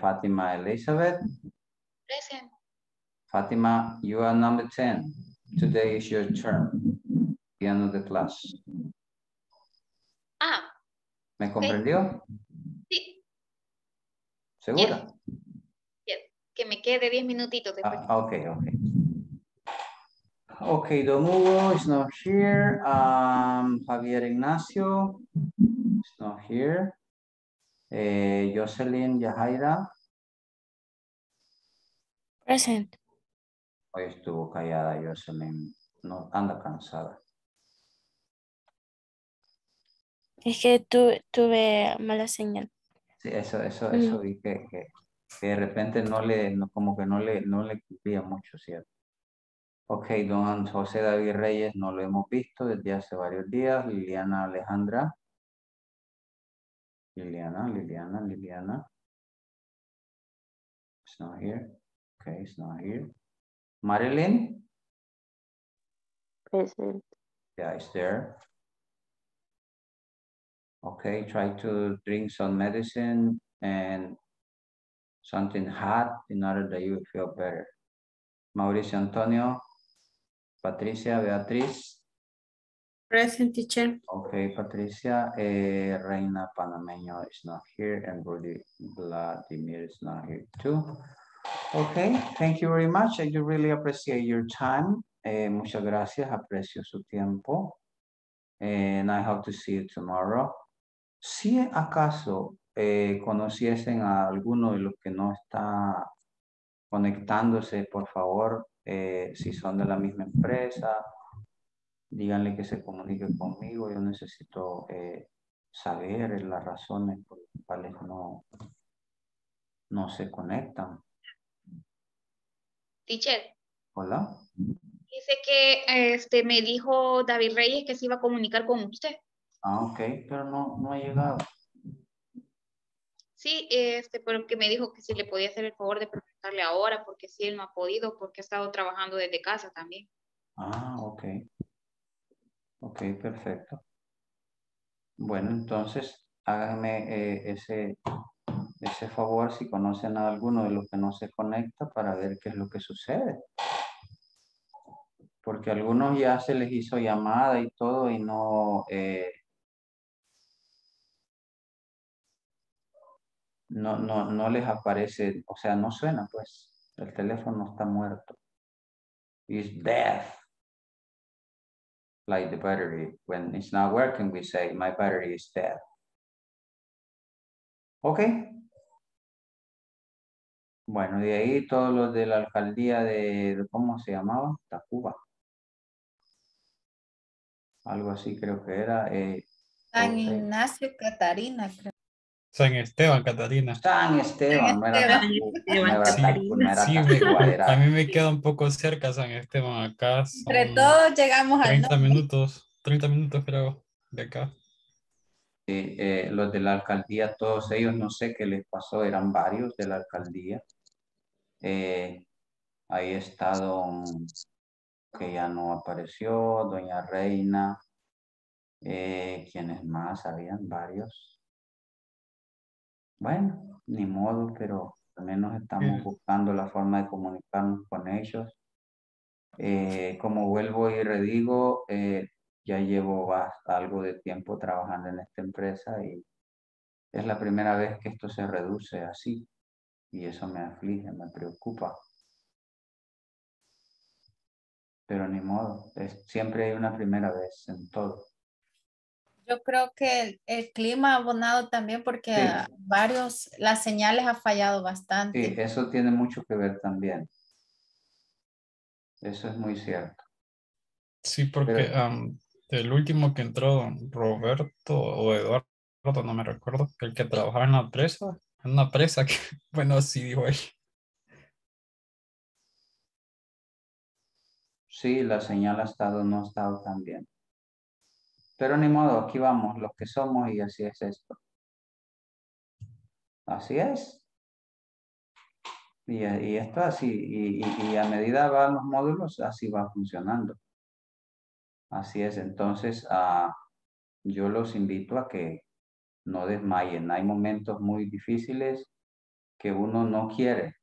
Fátima Elizabeth. Present. Fátima, you are number 10. Today is your turn. The end of the class. Ah. ¿Me comprendió? Sí. ¿Segura? Yes. Que me quede 10 minutitos después. Ah, ok, ok. Ok, Domugo is not here. Javier Ignacio is not here. Jocelyn Yajaira. Present. Hoy estuvo callada Jocelyn. No, anda cansada. Es que tuve mala señal. Sí, eso vi que de repente no le cumplía mucho, ¿cierto? Ok, don José David Reyes no lo hemos visto desde hace varios días. Liliana Alejandra. Liliana. It's not here. Okay, it's not here. Marilyn? Present. Yeah, it's there. Okay, try to drink some medicine and something hot in order that you feel better. Mauricio Antonio? Patricia Beatriz? Present, teacher. Okay, Patricia. Reina Panameño is not here, and Vladimir is not here too. Okay, thank you very much. I really appreciate your time. Muchas gracias, aprecio su tiempo. And I hope to see you tomorrow. Si acaso conociesen a alguno de los que no está conectándose, por favor, si son de la misma empresa, díganle que se comunique conmigo. Yo necesito saber las razones por las cuales no se conectan. Teacher. Hola. Dice que me dijo David Reyes que se iba a comunicar con usted. Ah, ok, pero no ha llegado. Sí, pero que me dijo que si le podía hacer el favor de preguntarle ahora, porque si él no ha podido, porque ha estado trabajando desde casa también. Ah, ok. Ok, perfecto. Bueno, entonces, háganme ese favor si conocen a alguno de los que no se conecta para ver qué es lo que sucede. Porque a algunos ya se les hizo llamada y todo y no les aparece, o sea, no suena, pues. El teléfono está muerto. It's dead. Like the battery. When it's not working, we say, my battery is dead. Ok. Bueno, de ahí todos los de la alcaldía de ¿cómo se llamaba? Tacuba. Algo así creo que era. San Ignacio Catarina. Creo. San Esteban Catarina. San Esteban. A mí me queda un poco cerca San Esteban acá. Entre todos llegamos a 30 minutos creo de acá. Los de la alcaldía, todos ellos, no sé qué les pasó, eran varios de la alcaldía. Ahí está don, que ya no apareció, doña Reina, quienes más habían varios. Bueno, ni modo, pero al menos estamos buscando la forma de comunicarnos con ellos. Como vuelvo y redigo, ya llevo algo de tiempo trabajando en esta empresa y es la primera vez que esto se reduce así. Y eso me aflige, me preocupa. Pero ni modo, siempre hay una primera vez en todo. Yo creo que el clima ha abonado también porque sí. Las señales han fallado bastante. Sí, eso tiene mucho que ver también. Eso es muy cierto. Sí, porque... Pero, el último que entró, Roberto o Eduardo, no me recuerdo, el que trabajaba en la presa, que, bueno, así dijo él. Sí, la señal no ha estado tan bien. Pero ni modo, aquí vamos, los que somos y así es esto. Así es. Y esto así, y a medida van los módulos, así va funcionando. Así es, entonces yo los invito a que no desmayen. Hay momentos muy difíciles que uno no quiere.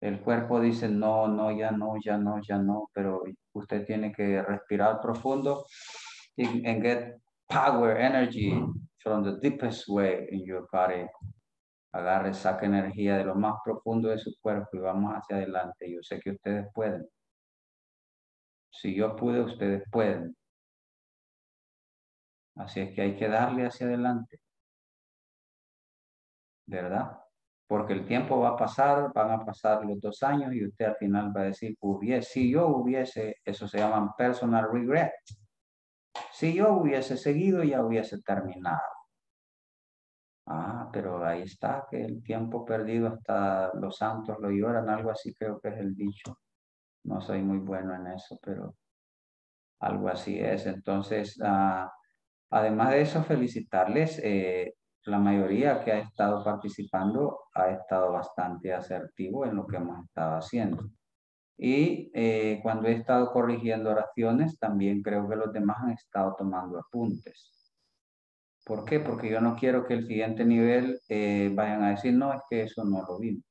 El cuerpo dice no, no, ya no, ya no, ya no, pero usted tiene que respirar profundo and get power, energy from the deepest way in your body. Agarre, saque energía de lo más profundo de su cuerpo y vamos hacia adelante. Yo sé que ustedes pueden. Si yo pude, ustedes pueden. Así es que hay que darle hacia adelante. ¿Verdad? Porque el tiempo va a pasar, van a pasar los 2 años y usted al final va a decir, si yo hubiese, eso se llama personal regret. Si yo hubiese seguido, ya hubiese terminado. Ah, pero ahí está, que el tiempo perdido hasta los santos lo lloran, algo así creo que es el dicho. No soy muy bueno en eso, pero algo así es. Entonces, además de eso, felicitarles. La mayoría que ha estado participando ha estado bastante asertivo en lo que hemos estado haciendo. Y cuando he estado corrigiendo oraciones, también creo que los demás han estado tomando apuntes. ¿Por qué? Porque yo no quiero que el siguiente nivel vayan a decir, no, es que eso no lo vimos.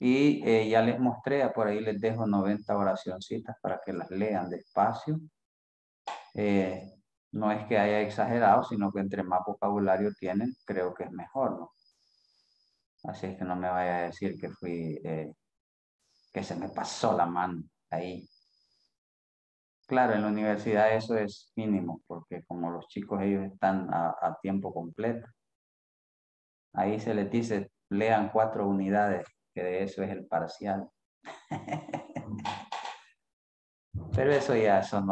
Y ya les mostré, por ahí les dejo 90 oracioncitas para que las lean despacio. No es que haya exagerado, sino que entre más vocabulario tienen, creo que es mejor, ¿no? Así es que no me vaya a decir que fui, que se me pasó la mano ahí. Claro, en la universidad eso es mínimo, porque como los chicos ellos están a tiempo completo, ahí se les dice, lean 4 unidades, que de eso es el parcial. Pero eso ya son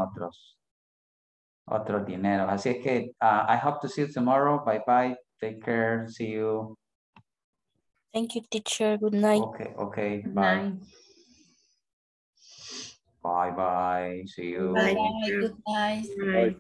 otros dineros. Así es que, I hope to see you tomorrow. Bye bye. Take care. See you. Thank you, teacher. Good night. Okay, okay. Good bye. Night. Bye bye. See you. Bye. Good night. Bye.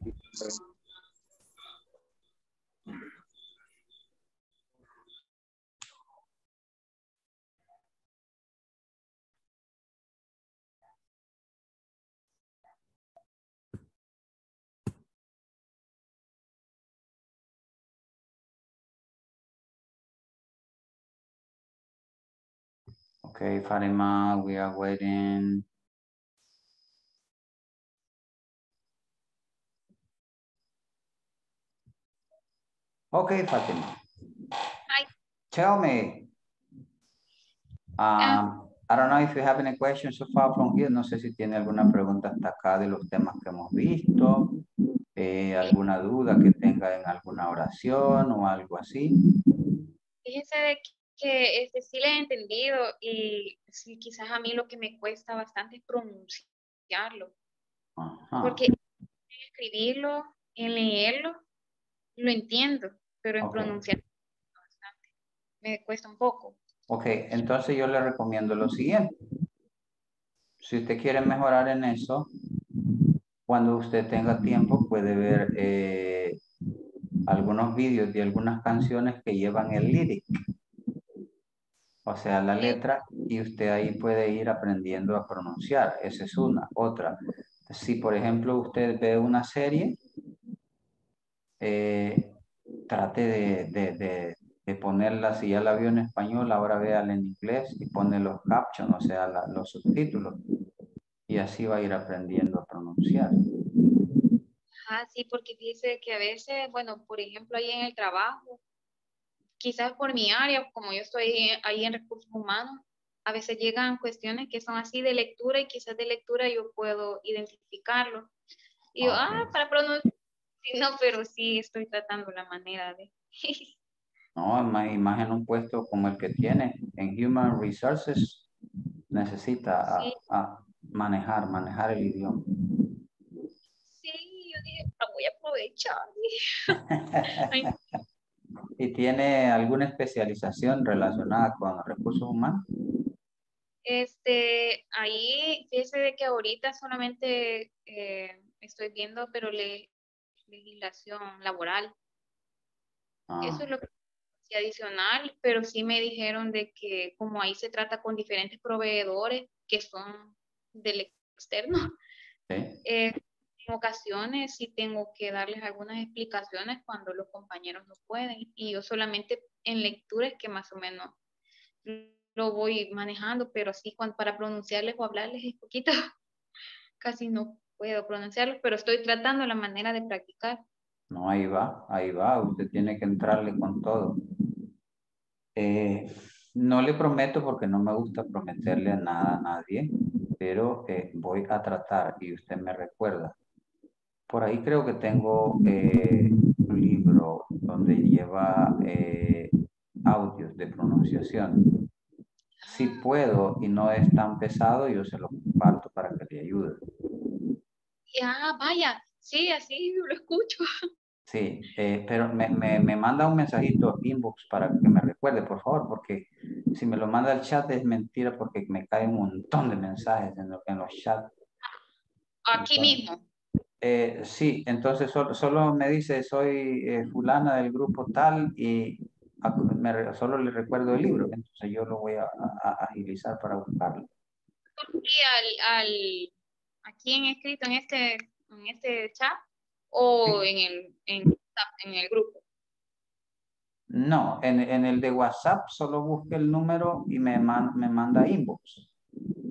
Okay, Fatima, we are waiting. Okay, Fatima. Hi. Tell me. I don't know if you have any questions so far from here. No sé si tiene alguna pregunta hasta acá de los temas que hemos visto. Alguna duda que tenga en alguna oración o algo así. Fíjense de que sí le he entendido y sí, quizás a mí lo que me cuesta bastante es pronunciarlo. Ajá. Porque en escribirlo, en leerlo, lo entiendo, pero en pronunciarlo bastante, me cuesta un poco. Ok, entonces yo le recomiendo lo siguiente. Si usted quiere mejorar en eso, cuando usted tenga tiempo puede ver algunos vídeos de algunas canciones que llevan el lyric. O sea, la letra, y usted ahí puede ir aprendiendo a pronunciar. Esa es una. Otra, si por ejemplo usted ve una serie, trate de ponerla, si ya la vio en español, ahora véala en inglés y pone los captions, o sea, los subtítulos. Y así va a ir aprendiendo a pronunciar. Ah, sí, porque dice que a veces, bueno, por ejemplo, ahí en el trabajo, quizás por mi área, como yo estoy ahí en recursos humanos, a veces llegan cuestiones que son así de lectura y quizás de lectura yo puedo identificarlo. Y yo, para pronunciar, no, pero sí estoy tratando la manera de... No, más en un puesto como el que tiene, en Human Resources, necesita manejar el idioma. Sí, yo dije, la voy a aprovechar. Ay. ¿Y tiene alguna especialización relacionada con recursos humanos? Ahí, fíjese de que ahorita solamente estoy viendo, pero legislación laboral. Eso es lo que es adicional, pero sí me dijeron de que como ahí se trata con diferentes proveedores que son del externo, ¿sí? En ocasiones sí tengo que darles algunas explicaciones cuando los compañeros no pueden, y yo solamente en lecturas que más o menos lo voy manejando, pero sí cuando, para pronunciarles o hablarles es poquito, casi no puedo pronunciarlos, pero estoy tratando la manera de practicar. No, ahí va, usted tiene que entrarle con todo. No le prometo, porque no me gusta prometerle nada a nadie, pero voy a tratar y usted me recuerda. Por ahí creo que tengo un libro donde lleva audios de pronunciación. Si puedo y no es tan pesado, yo se lo comparto para que le ayude. Ya, vaya. Sí, así lo escucho. Sí, pero me manda un mensajito inbox para que me recuerde, por favor, porque si me lo manda el chat es mentira, porque me cae un montón de mensajes en los chats. Aquí entonces, mismo. Sí, entonces solo me dice, soy fulana del grupo tal, y solo le recuerdo el libro, entonces yo lo voy a agilizar para buscarlo. Y aquí en escrito, en este chat, o sí, en el grupo. No, en el de WhatsApp solo busque el número y me manda inbox,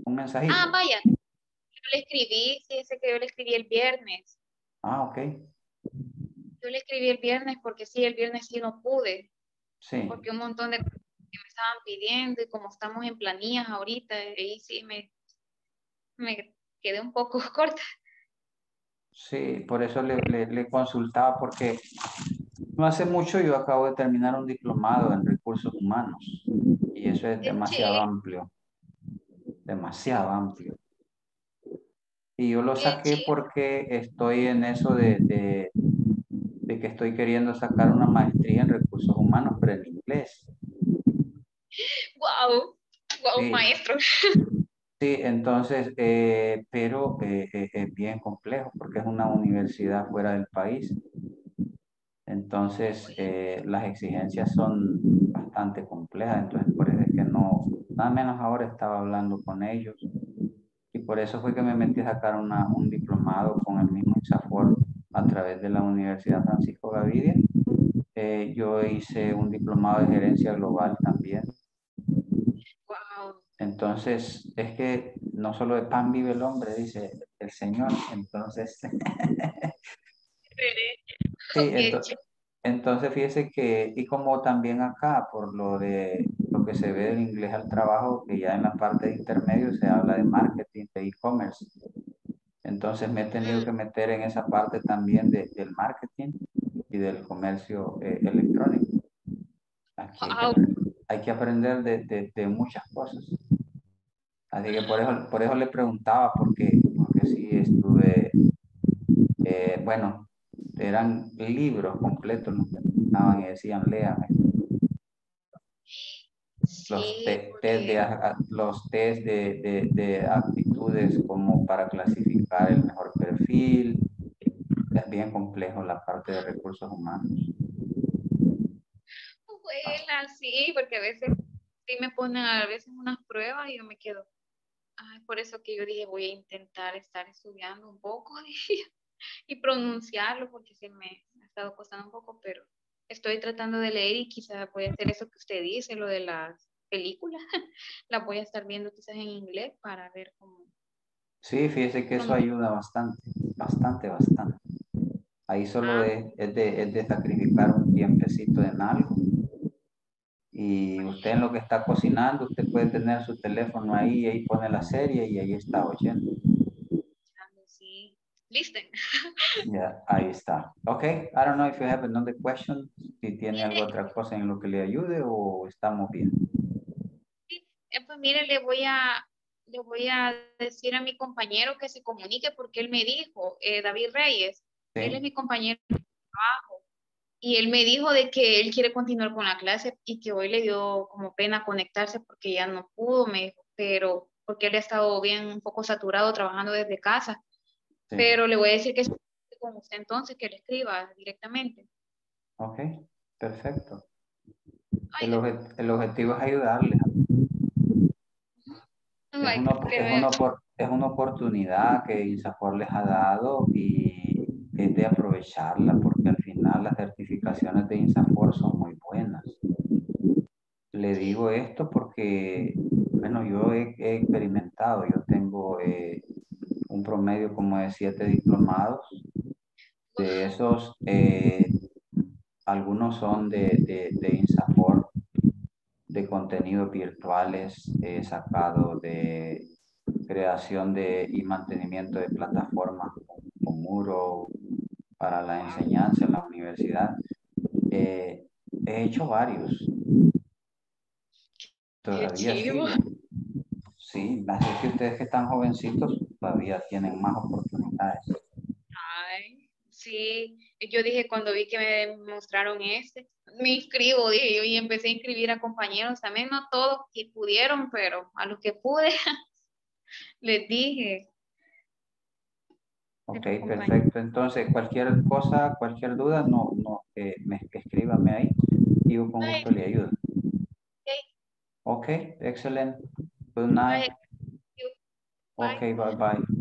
un mensajito. Ah, vaya. Yo le escribí, sí, ese que yo le escribí el viernes. Ah, ok. Yo le escribí el viernes porque sí, el viernes sí no pude. Sí. Porque un montón de cosas que me estaban pidiendo y como estamos en planillas ahorita, ahí sí me quedé un poco corta. Sí, por eso le consultaba, porque no hace mucho yo acabo de terminar un diplomado en recursos humanos y eso es demasiado amplio. Demasiado amplio. Y yo lo saqué porque estoy en eso de que estoy queriendo sacar una maestría en recursos humanos, pero en inglés. ¡Wow! ¡Wow, sí, maestro! Sí, entonces, pero es bien complejo porque es una universidad fuera del país. Entonces, las exigencias son bastante complejas. Entonces, por eso es que no, nada menos ahora estaba hablando con ellos. Y por eso fue que me metí a sacar un diplomado con el mismo INSAFORP a través de la Universidad Francisco Gavidia. Yo hice un diplomado de gerencia global también. Wow. Entonces, es que no solo de pan vive el hombre, dice el Señor. Entonces, sí, entonces fíjese que, y como también acá, por lo de lo que se ve del inglés al trabajo, que ya en la parte de intermedio se habla de marketing, de e-commerce. Entonces me he tenido que meter en esa parte también del marketing y del comercio electrónico. Aquí hay que aprender de muchas cosas. Así que por eso le preguntaba, porque sí estuve, bueno, eran libros completos los que estaban y decían, léame. Los test de aptitudes como para clasificar el mejor perfil. Es bien complejo la parte de recursos humanos. Bueno, sí, porque a veces sí me ponen a veces unas pruebas y yo me quedo. Ay, por eso que yo dije voy a intentar estar estudiando un poco y pronunciarlo porque se me ha estado costando un poco, pero estoy tratando de leer y quizás voy a hacer eso que usted dice, lo de las películas. Las voy a estar viendo quizás en inglés para ver cómo. Sí, fíjese que eso ayuda bastante, bastante, bastante. Ahí solo es de sacrificar un tiempecito en algo. Y usted en lo que está cocinando, usted puede tener su teléfono ahí y ahí pone la serie y ahí está oyendo. Listen. Yeah, ahí está. Okay, I don't know if you have another question. Si tiene alguna otra cosa en lo que le ayude o estamos bien. Sí, pues mire, le voy a decir a mi compañero que se comunique porque él me dijo, David Reyes, sí, él es mi compañero de trabajo y él me dijo de que él quiere continuar con la clase y que hoy le dio como pena conectarse porque ya no pudo, me dijo, pero porque él ha estado bien un poco saturado trabajando desde casa. Sí. Pero le voy a decir que con usted entonces, que le escriba directamente. Ok, perfecto. El objetivo es ayudarle. Es una oportunidad que INSAFORP les ha dado y es de aprovecharla porque al final las certificaciones de INSAFORP son muy buenas. Le digo esto porque, bueno, yo he experimentado, yo tengo... un promedio como de 7 diplomados. De esos, algunos son de INSAFORP, de contenidos virtuales, sacado de creación y mantenimiento de plataformas con Muro para la enseñanza en la universidad. He hecho varios. Todavía sí, así que ustedes que están jovencitos todavía tienen más oportunidades. Ay, sí, yo dije cuando vi que me mostraron me inscribo, dije yo, y empecé a inscribir a compañeros también, no todos que pudieron, pero a los que pude, les dije. Ok, perfecto, entonces cualquier cosa, cualquier duda, escríbame ahí y yo con gusto le ayudo. Ok, excelente. Good night. Bye. Okay, bye-bye.